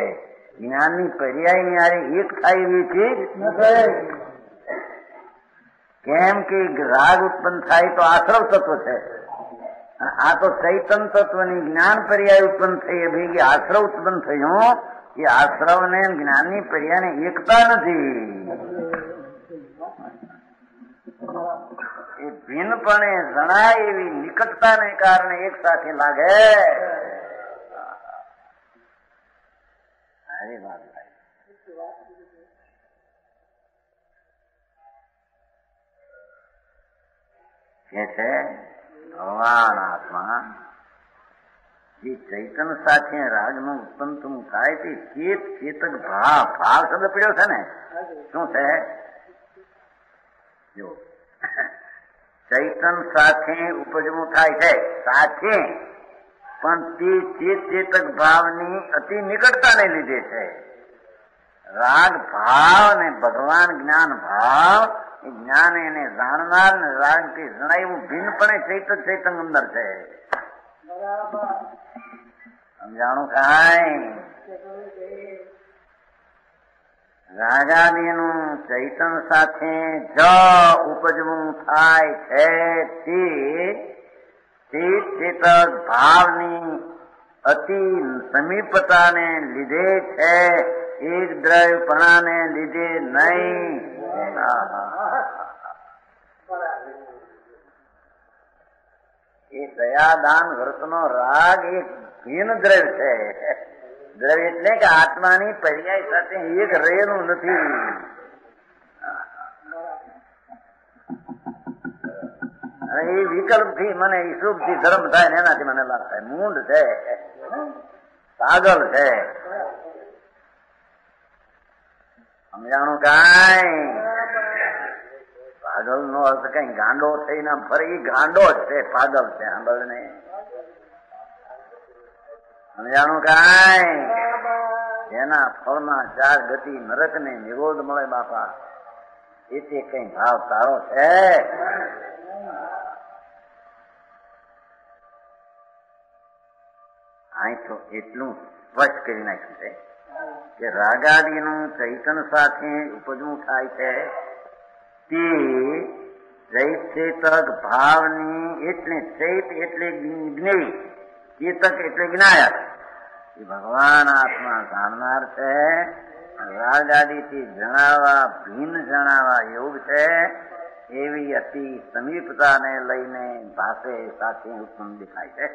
ज्ञाननी पर्यायनी हारे एक थाय एवी चीज नथी। केम के राग उत्पन्न थाय तो आश्रव तत्व है। आ तो चैतन्य तत्वनी ज्ञान पर्याय उत्पन्न थई भेगी आश्रव उत्पन्न थयो। ये आश्रव ने ज्ञानी पर्याय ने एकता नहीं। ये भिन्नपणे जणाय एवी निकटता ने कारण एक साथ लागे। अरे बात भाई, कैसे भगवान आत्मा चैतन्य साथे राग में उत्पन्न तुम थाय ते चेत चेतक भाव। भाव शब्द पड़ो छे ने शुं छे? जो चैतन्य साथे उपजवू थाय छे साथे, पण ते चेत चेतक भावनी अति निकटता ने लीधे छे। राग भाव ने भगवान ज्ञान भाव ज्ञान एने जाणनार ने राग ते जणायवू भिन्नपणे चैतन्य चेतन अंदर छे। સમજાણું કાંઈ? રાગાદીનું ચૈતન સાથે જ ઉપજવું થાય છે તે ચેતક ભાવની અતિ સમીપતાને લીધે છે, એક દ્રવ્યપણાને લીધે નહીં। ये दयादान वर्तनो राग एक भिन्न द्रव्य है। द्रव्य एटले के आत्मानी पर्याय साथे एक रहेलुं नथी। अरे ये विकल्प थी मने शुभ थी धर्म थाय ने एनाथी मने लाभ थाय। मूंढ है, पागल है। समझाणु काई? पागल नो अर्थ कहीं गांडो थे ना, फरी गांडो थे, पागल थे। સમજાણું કાંઈ? જેના ફળમાં ચાર ગતિ નરક ને નિરોધ મળે બાપા, એ તે કઈ ભાવ તારો છે? આઈતો એટલું સ્પષ્ટ કરી નાખ્યું છે કે રાગાદીનું ચૈતન સાથે ઉપજવું થાય છે તે ચૈતક ભાવની, એટલે ચૈત એટલે જ્ઞેય, ચેતક એટલે જ્ઞાયક. એ ભગવાન આત્મા જાણનાર છે, રાગાદીથી જણાવા ભિન્ન જણાવા યોગ છે એવી અતિ સમીપતાને લઈને ભાષે સાથે ઉત્તમ દેખાય છે.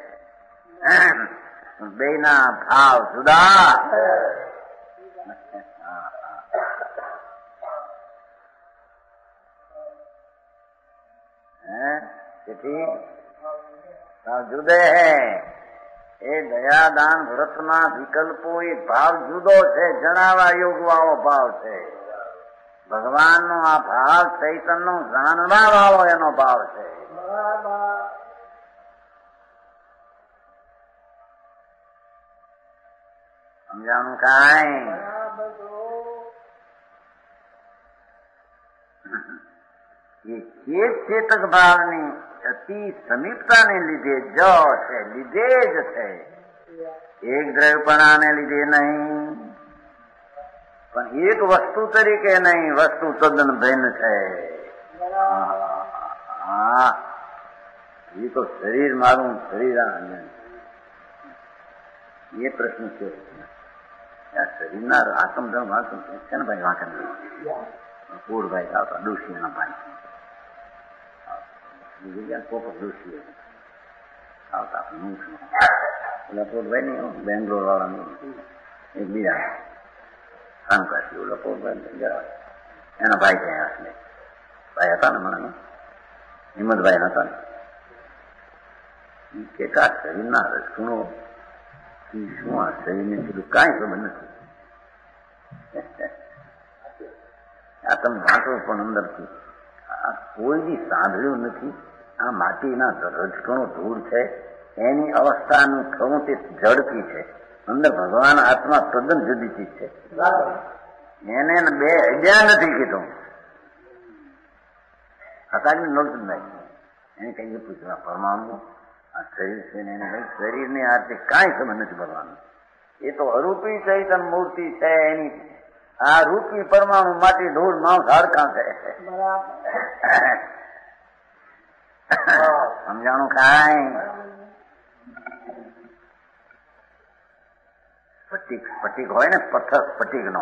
બેના ભાવ જુદા. जुदे है ए दया दान व्रतना विकल्पो ए भाव जुदो छे, जणावा योग वाळो भाव छे. भगवान नो आ भाव चैतन नो जाणवा वाळो एनो भाव छे. સમજાણું કાંઈ? એ ચેત ચેતક ભાવની અતિ સમીપતાને લીધે જ છે, લીધે જ છે. એક દ્રવ્યપણાને લીધે નહીં, પણ એક વસ્તુ તરીકે નહીં, વસ્તુ તદ્દન ભિન્ન છે. હા, એ તો શરીર મારું, શરીર આનંદ, એ પ્રશ્ન છે. બેંગ્લોર વાળા એક બીજા કામકાજી ઓલા પોરભાઈ એના ભાઈ છે, ભાઈ હતા ને, મને હિંમતભાઈ હતા ને, કે કા શરીરના રસણો શું આ શરીરને કીધું કાંઈ ખબર નથી. આ તમે વાંચો પણ અંદરથી આ કોઈ બી સાંભળ્યું નથી. આ માટીના રજકણો ધૂળ છે, એની અવસ્થાનું થવું તે જડતી છે. અંદર ભગવાન આત્મા તદ્દન જુદી ચીજ છે. એને બે અડ્યા નથી કીધું. હકાની નોલતું નાખી એને કહીએ પૂછવા પરમાણું આ શરીર છે ને એને ભાઈ શરીરને આજે કાંઈ ખબર નથી ભરવાનું. એ તો અરૂપી ચૈતન મૂર્તિ છે એની. આ રૂપી પરમાણુ માટી ઢોળ માઉસ હાડકાં છે. સમજાણું કાંઈ? સ્ફટિક સ્ફટિક હોય ને, પથ્થર સ્ફટિક નો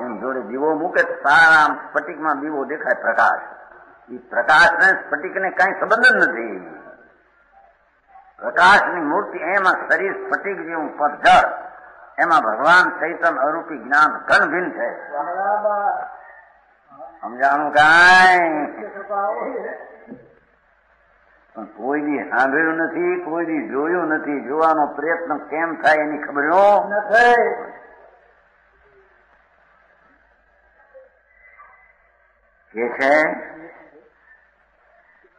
એની જોડે દીવો મૂકે, સારા સ્ફટિકમાં દીવો દેખાય પ્રકાશ. એ પ્રકાશ ને સ્ફટિક ને કાંઈ સંબંધ જ નથી. પ્રકાશની મૂર્તિ, એમાં શરીર સ્ફટિક જેવું પથ્થર, એમાં ભગવાન ચૈતન અરૂપી જ્ઞાન ઘન ભિન્ન છે. સમજાણું કાંઈ? પણ કોઈ બી સાંભળ્યું નથી, કોઈ બી જોયું નથી. જોવાનો પ્રયત્ન કેમ થાય એની ખબર નથી. કે છે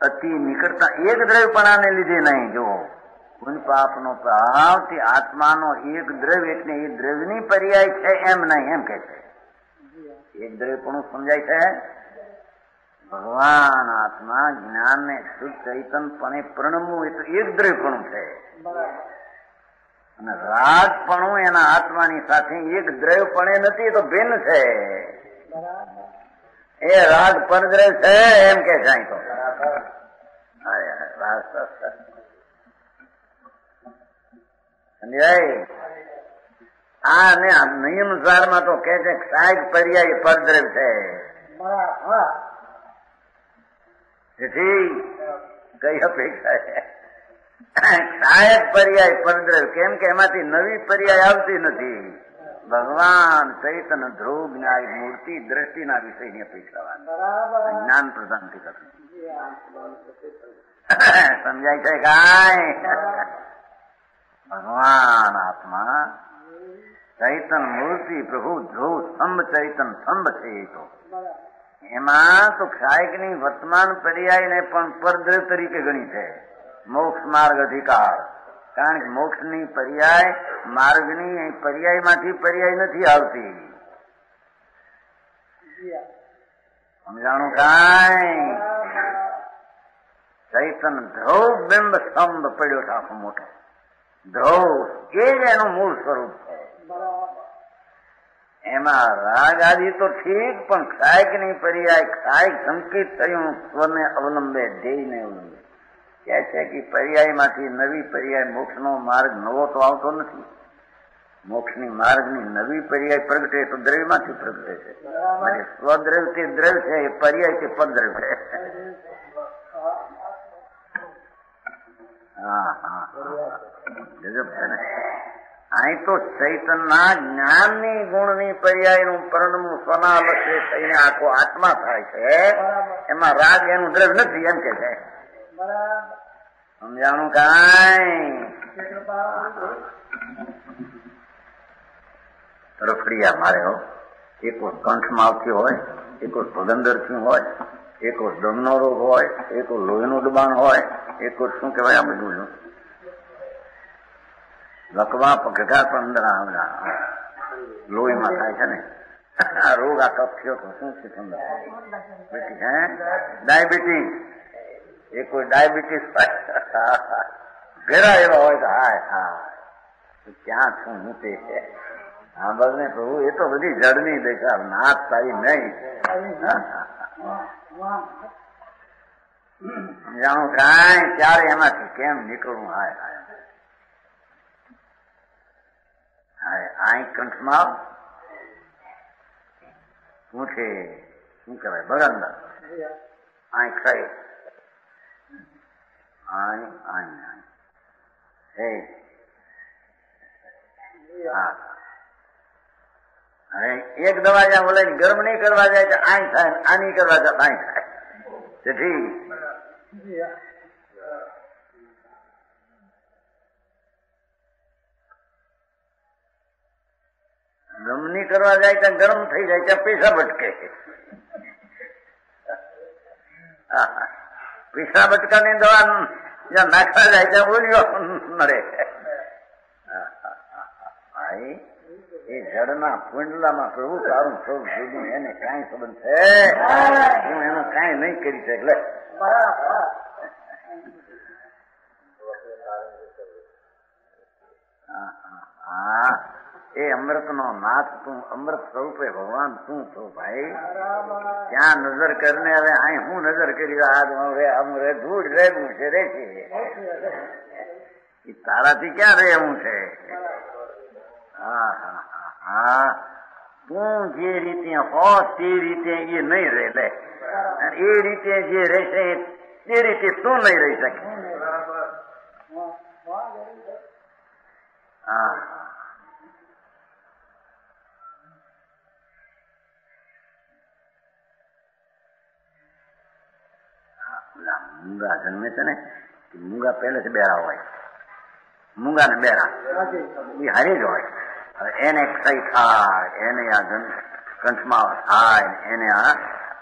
અતિ નિકટતા એક દ્રવ્યપણાને લીધે નહીં. જો ગુણ પાપનો પ્રભાવ તે આત્માનો એક દ્રવ્ય એટલે એ દ્રવ્યની પર્યાય છે એમ નહીં, એમ કહે છે. એક દ્રવ્યપણું સમજાય છે? ભગવાન આત્મા જ્ઞાનને શુદ્ધ ચૈતનપણે પ્રણમવું એ તો એક દ્રવ્યપણું છે, અને રાગપણું એના આત્માની સાથે એક દ્રવ્યપણે નથી, એ તો ભિન્ન છે. એ રાગ પરદ્રવ છે એમ કે છે. અહીં તો નિયમસારમાં તો કે છે સાહેબ પર્યાય પરદ્રવ છે. તેથી કઈ અપેક્ષા છે? સાહેબ પર્યાય પરદ્રવ, કેમ કે એમાંથી નવી પર્યાય આવતી નથી. ભગવાન ચૈતન ધ્રુવ જ્ઞાય મૂર્તિ દ્રષ્ટિના વિષયની અપેક્ષા જ્ઞાન પ્રદાન થી કરશે. સમજાય છે કાંઈ? ભગવાન આત્મા ચૈતન મૂર્તિ પ્રભુ ધ્રુવ સ્તંભ ચૈતન સ્તંભ છે. એ તો એમાં તો ક્ષાયકની વર્તમાન પર્યાયને પણ પરદ્રવ તરીકે ગણી છે. મોક્ષ માર્ગ અધિકાર कारण કે મોક્ષની પર્યાય માર્ગની પર્યાયમાંથી પર્યાય નથી આવતી. સમજાણું? કાંઈ ચૈતન ધ્રુવ બિંબ સ્તંભ પડ્યો ઠાકો મોટો ધ્રુવ એ જ એનું મૂળ સ્વરૂપ છે. એમાં રાગ આદિ તો ઠીક પણ ક્ષાયક નહીં પર્યાય ક્ષાયક સંકેત થયું સ્વને અવલંબે ધ્યેયને અવલંબે. કહે છે કે પર્યાયમાંથી નવી પર્યાય મોક્ષનો માર્ગ નવો તો આવતો નથી. મોક્ષની માર્ગની નવી પર્યાય પ્રગટે તો દ્રવ્યમાંથી પ્રગટે છે. અને સ્વદ્રવ્ય કે દ્રવ્ય છે એ પર્યાય કે પદ્રવ્ય છે. હા હા ગજબ છે ને. અહીં તો ચૈતનના જ્ઞાનની ગુણની પર્યાયનું પરમનું સ્વનાલક્ષ્ય થઈને આખો આત્મા થાય છે. એમાં રાગ એનું દ્રવ્ય નથી એમ કે છે. સમજાણું? કાંઈ રફડિયા મારે હો એક વખત કંઠમાંથી હોય, એક વખત ભગંદરથી હોય, એક વખત દમનો રોગ હોય, એક વખત લોહીનું દબાણ હોય, એક વખત શું કહેવાય આ બધું લકવા પગા પણ અંદર આવના લોહીમાં થાય છે ને આ રોગ આ કફ થયો તો શું છે અંદર હે ડાયાબિટીસ એ કોઈ ડાયાબિટીસ ઘેરા એવા હોય તો હાય હા ક્યાં છું હું તે હા બસ ને પ્રભુ એ તો બધી જડની દેખા નાશ તારી નહીં. જાણું કાંઈ ત્યારે એમાંથી કેમ નીકળવું? હાય હાય આઈ કંઠમાં શું છે શું કહેવાય બગંદર આઈ ખાઈ આઈ આઈ આઈ હવે એક દવા જ્યાં બોલે ગરમ નહીં કરવા જાય તો આઈ થાય, આ નહીં કરવા જાય આઈ થાય. તેથી ગમની કરવા જાય ત્યાં ગરમ થઈ જાય ત્યાં પૈસા ભટકે. પૈસા ભટકાની દવા જ્યાં નાખવા જાય ત્યાં બોલ્યો મળે. એ જળના કુંડલામાં પ્રભુ તારું પ્રભુ જોડું એને કાંઈ સંબંધ છે? હું એનું કાંઈ નહીં કરી શકે. હા હા હા એ અમૃત નો નાથ તું, અમૃત સ્વરૂપે ભગવાન તું છો ભાઈ. ત્યાં નજર કરીને હવે અહીં હું નજર કરી રે ધૂળ રહેવું છે રે છે તારાથી ક્યાં રહેવું છે? હા હા હા હા તું જે રીતે હો તે રીતે એ નહીં રહે લે, એ રીતે જે રહેશે તે રીતે તું નહીં રહી શકે. હા મૂંગા જન્મે છે ને મૂંગા પહેલેથી બેરા હોય, મૂંગા ને બેરા એ હારી જ હોય. એને ક્ષય થાય, એને આ કંઠમાં થાય, એને આ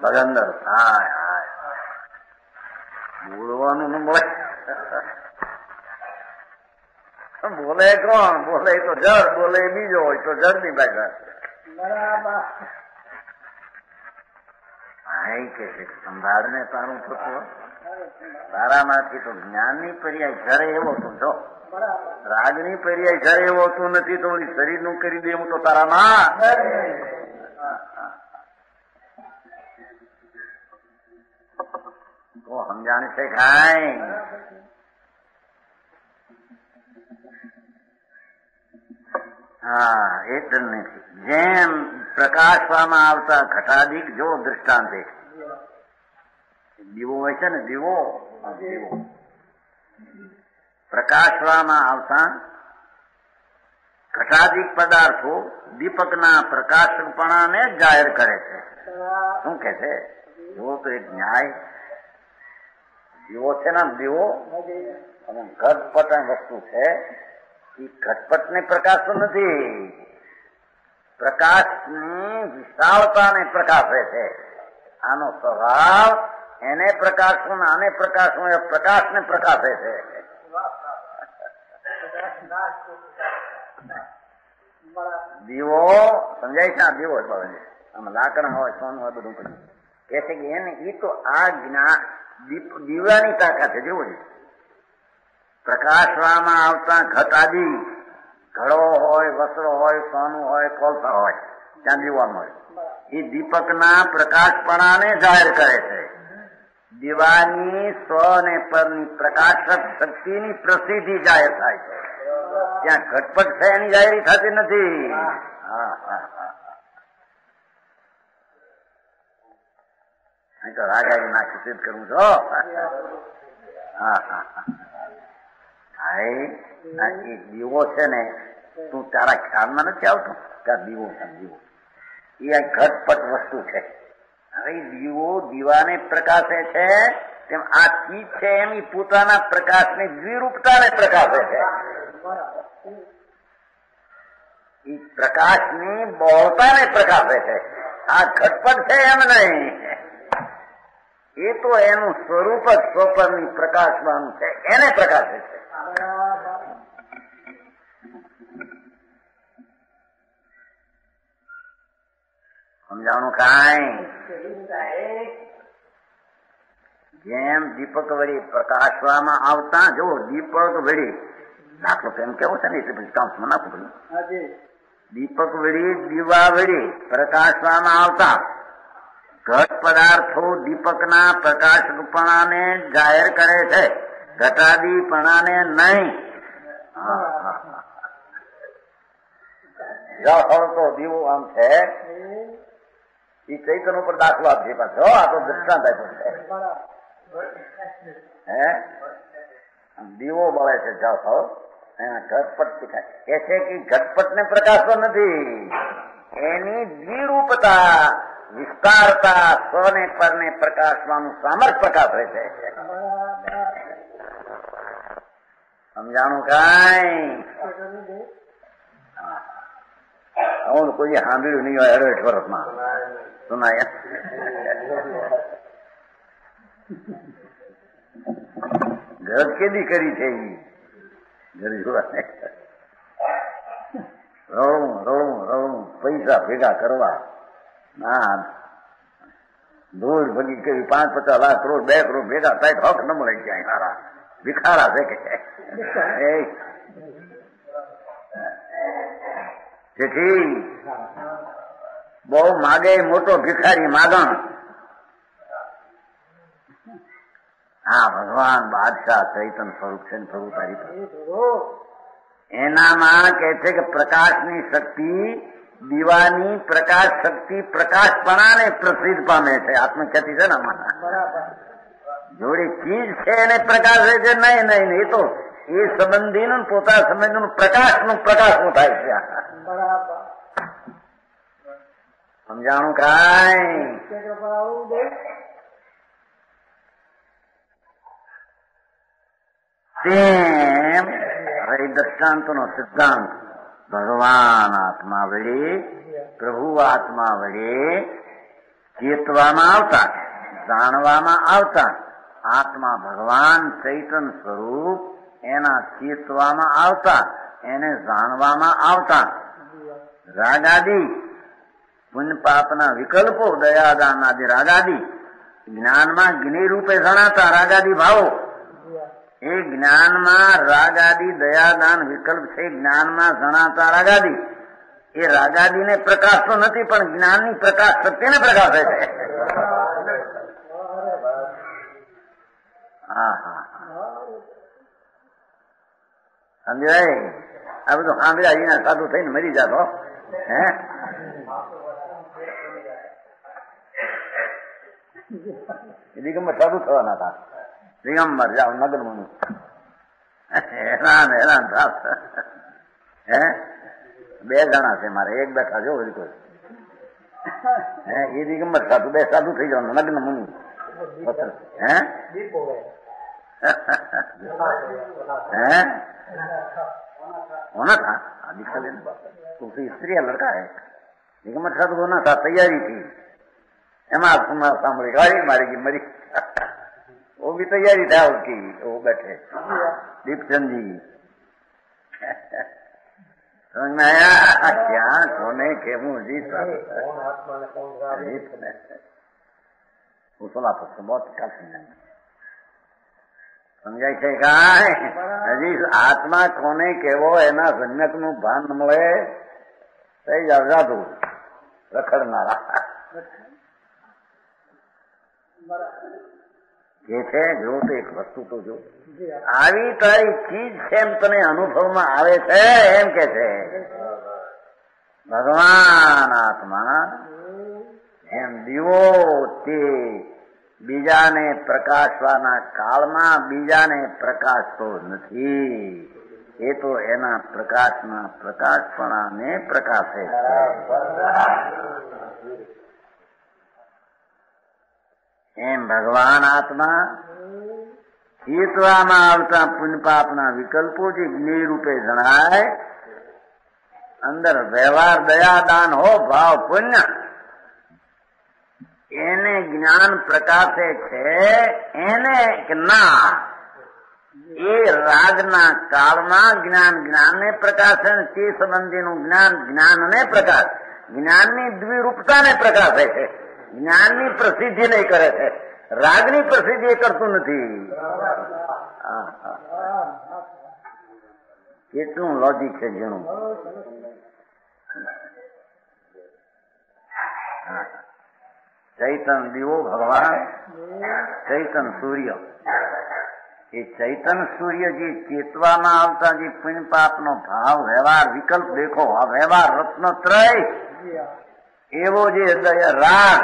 બગંદર થાય. બોલવાનું ન બોલે, બોલે કોણ? બોલે તો જળ, બોલે બીજો હોય તો જળની ભાષા. બરાબર. આઈ કે છે સંભાળ ને તારું થતું તારામાંથી તો જ્ઞાનની પર્યાય ઘરે એવો તું છો. રાગની પર્યાય ઘરે એવો તું નથી તો શરીરનું કરી દે હું તો તારામાં. તો સમજાણ છે કાંઈ? હા એકદમ નથી. જેમ પ્રકાશવામાં આવતા ઘટાદિક જો દૃષ્ટાંત દીવો હોય છે ને, દીવો દીવો પ્રકાશવામાં આવતા ઘટાદિક પદાર્થો દીપકના પ્રકાશપણાને જાહેર કરે છે. શું કે છે? દીવો તો એક ન્યાય દીવો છે ને, દીવો અને ઘટપટ વસ્તુ છે. એ ઘટપટને પ્રકાશ તો નથી, પ્રકાશની વિશાળતાને પ્રકાશે છે. આનો સ્વભાવ એને પ્રકાશો ને આને પ્રકાશો પ્રકાશ ને પ્રકાશે છે. દીવો સમજાય છે, આ દીવો છે આમ લાકડા હોય સોનું હોય બધું પડે કે છે કે એને એ તો આ જ્ઞાન દીવડાની તાકાત છે. જોવો પ્રકાશવામાં આવતા ઘટ આદિ ઘડો હોય વસ્ત્રો હોય સોનું હોય કોલસા હોય ત્યાં દીવા મળે એ દીપકના પ્રકાશપણાને જાહેર કરે છે. દીવાની સ્વ ને પરની પ્રકાશક શક્તિની પ્રસિદ્ધિ જાહેર થાય છે. ત્યાં ઘટપટ છે એની જાહેરી થતી નથી. હા હા હા અહીં તો રાગારી નાખી સિદ્ધ કરું છો. હા હા દીવો છે ને તું તારા ખ્યાલમાં નથી આવતો દીવો દીવો એ ઘટપટ વસ્તુ છે. હવે દીવો દીવાને પ્રકાશે છે તેમ આ ચીજ છે એની પોતાના પ્રકાશની દ્વિરૂપતાને પ્રકાશે છે. એ પ્રકાશની બહોળતાને પ્રકાશે છે. આ ઘટપટ છે એમ નહીં, એ તો એનું સ્વરૂપ જ સ્વપરની પ્રકાશવાનું છે એને પ્રકાશે છે. સમજાણું કાંઈ? જેમ દીપક વળી પ્રકાશવામાં આવતા જો દીપક વળી દાખલો એમ કેવો છે ને એટલે કાઉન્સમાં નાખું દીપક વળી દીવા વળી પ્રકાશવામાં આવતા ઘટ પદાર્થો દીપકના પ્રકાશપણાને જાહેર કરે છે, ઘટાદીપણાને નહીં. તો દીવો આમ છે એ ચૈતન ઉપર દાખલો આપજે પાછો. આ તો દૃષ્ટાંત આપ્યું છે. હે દીવો બળે છે જાવ થો એના ઘટપટ દેખાય કે છે કે ઘટપટ ને પ્રકાશો નથી એની દ્વિરૂપતા વિસ્તારતા સોને પરને પ્રકાશવાનું સામર્થ પ્રકાશ રહે છે. સમજાણું કાંઈ? હું કોઈ સાંભળ્યું નહીં હોય અડેઠ વર્ષમાં સુનાય. ઘર કેદી કરી છે રડું રડું રડું પૈસા ભેગા કરવા ના દોઢ ભગી કરી પાંચ પચાસ લાખ કરોડ બે કરોડ ભેગા થાય હક ન મળે ક્યાંય સારા ભિખારા છે કે જેથી બહુ માગે મોટો ભિખારી માગણ. હા ભગવાન બાદશાહ ચૈતન સ્વરૂપ છે ને પ્રભુ તારી એનામાં કહે છે કે પ્રકાશની શક્તિ દીવાની પ્રકાશ શક્તિ પ્રકાશપણાને પ્રસિદ્ધ પામે છે. આત્મખ્યાતિ છે ને આમાં જોડે ચીજ છે એને પ્રકાશ છે નહીં નહીં એ તો એ સંબંધીનું પોતા સંબંધીનું પ્રકાશનું પ્રકાશનું થાય છે. સમજાણું કાંઈ? તેમ હવે દર્શાંતનો સિદ્ધાંત ભગવાન આત્મા વડે પ્રભુ આત્મા વડે ચેતવામાં આવતા જાણવામાં આવતા આત્મા ભગવાન ચૈતન સ્વરૂપ એના ચેતવામાં આવતા એને જાણવામાં આવતા રાગાદી પુણ્ય પાપના વિકલ્પો દયાદાન આદિ રાગાદી જ્ઞાનમાં જ્ઞેય રૂપે જણાતા રાગાદી ભાવો એ જ્ઞાનમાં રાગાદી દયાદાન વિકલ્પ છે જ્ઞાનમાં જણાતા રાગાદી એ રાગાદીને પ્રકાશ તો નથી પણ જ્ઞાનની પ્રકાશ શક્તિને પ્રકાશ છે. હા હા સમજાય? આ બધું સાંભળ્યા સાધુ થઈને મરી જાતો હે દિગંબર સાધુ થવાના હતા. દિગંબર જાવ નગરમું હેરાન હેરાન થાત હે બે જણા છે મારે એક બેઠા જો કોઈ હે એ દિગંબર સાધુ બે સાધુ થઈ જવાનું નગ્ન મુનિ હે હે होना था अभी का दिन तुमसे स्त्री लड़का है लेकिन मेरे साथ होना था तैयारी थी हमारे गाड़ी मारे की मरी वो भी तैयारी था उसकी वो बैठे दीपचंद जी सुनाया क्या कोने के मुँह जीत जीत उसला तो सुबोध का સમજાય છે કાંઈ હજી આત્મા કોને કેવો એના સંયત નું ભાન મળે તે જ અવરાધું રખડનારા જે છે જો તો એક વસ્તુ તો જો આવી તારી ચીજ છે એમ તને અનુભવમાં આવે છે એમ કે છે ભગવાન આત્મા એમ દીવો તે બીજાને પ્રકાશવાના કાળમાં બીજાને પ્રકાશતો નથી, એ તો એના પ્રકાશના પ્રકાશપણાને પ્રકાશે છે. એમ ભગવાન આત્મા ચેતવામાં આવતા પુણ્યપાપના વિકલ્પો જે જ્ઞેય રૂપે જણાય, અંદર વ્યવહાર દયાદાન હો ભાવ પુણ્ય એને જ્ઞાન પ્રકાશે છે, એને ના એ રાગના કાળમાં જ્ઞાન જ્ઞાનને પ્રકાશે, તે સંબંધીનું જ્ઞાન જ્ઞાનને પ્રકાશ, જ્ઞાનની દ્વિરૂપતાને પ્રકાશે છે, જ્ઞાનની પ્રસિદ્ધિ નહીં કરે છે, રાગની પ્રસિદ્ધિ એ કરતું નથી. કેટલું લોજિક છે જેનું. चैतन दिवो भगवान चैतन सूर्य ये चैतन सूर्य जी चेतवामां आवता जी पुण्य पापनो भाव व्यवहार विकल्प देखो आ व्यवहार रत्नत्रय एवो जे राग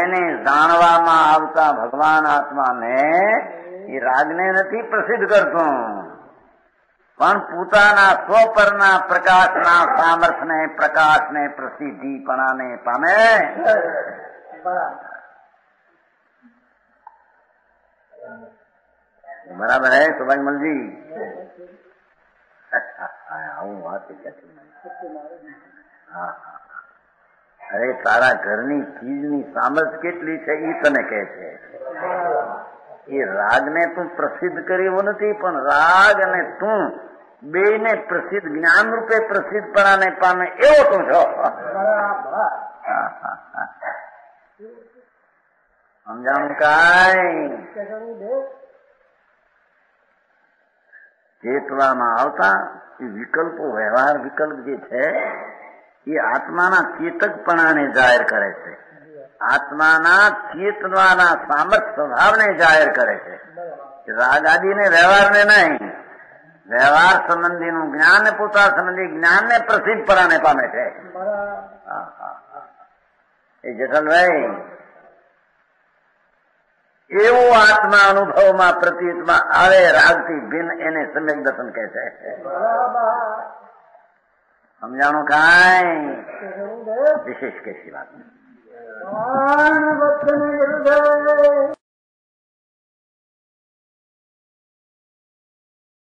एने जाणवामां आवता भगवान आत्मा ने ये राग ने नथी प्रसिद्ध करतो पण पोताना स्व परना प्रकाशना सामर्थ्यने प्रकाशने प्रसिद्धिपणाने पामे. बराबर है सुभाई मल जी. अरे तारा घरनी चीजनी सामर्थ केटली छे ई तने कहे छे. એ રાગને તું પ્રસિદ્ધ કર્યો નથી, પણ રાગ અને તું બેને પ્રસિદ્ધ જ્ઞાન રૂપે પ્રસિદ્ધપણાને પામે એવો તું છો. સમજાણું કાંઈ? ચેતવામાં આવતા એ વિકલ્પો વ્યવહાર વિકલ્પ જે છે એ આત્માના ચેતકપણાને જાહેર કરે છે, આત્માના ચેતવાના સામર્થ સ્વભાવને જાહેર કરે છે, રાગ આદિને વ્યવહારને નહીં. વ્યવહાર સંબંધીનું જ્ઞાન પોતા સંબંધી જ્ઞાનને પ્રસિદ્ધ પરાને પામે છે. એ જટલભાઈ એવો આત્મા અનુભવમાં પ્રતીતમાં આવે, રાગથી ભિન્ન એને સમ્યક દર્શન કહે છે. સમજાણું કાંઈ? વિશેષ કશી વાત નહીં. भगवान वचन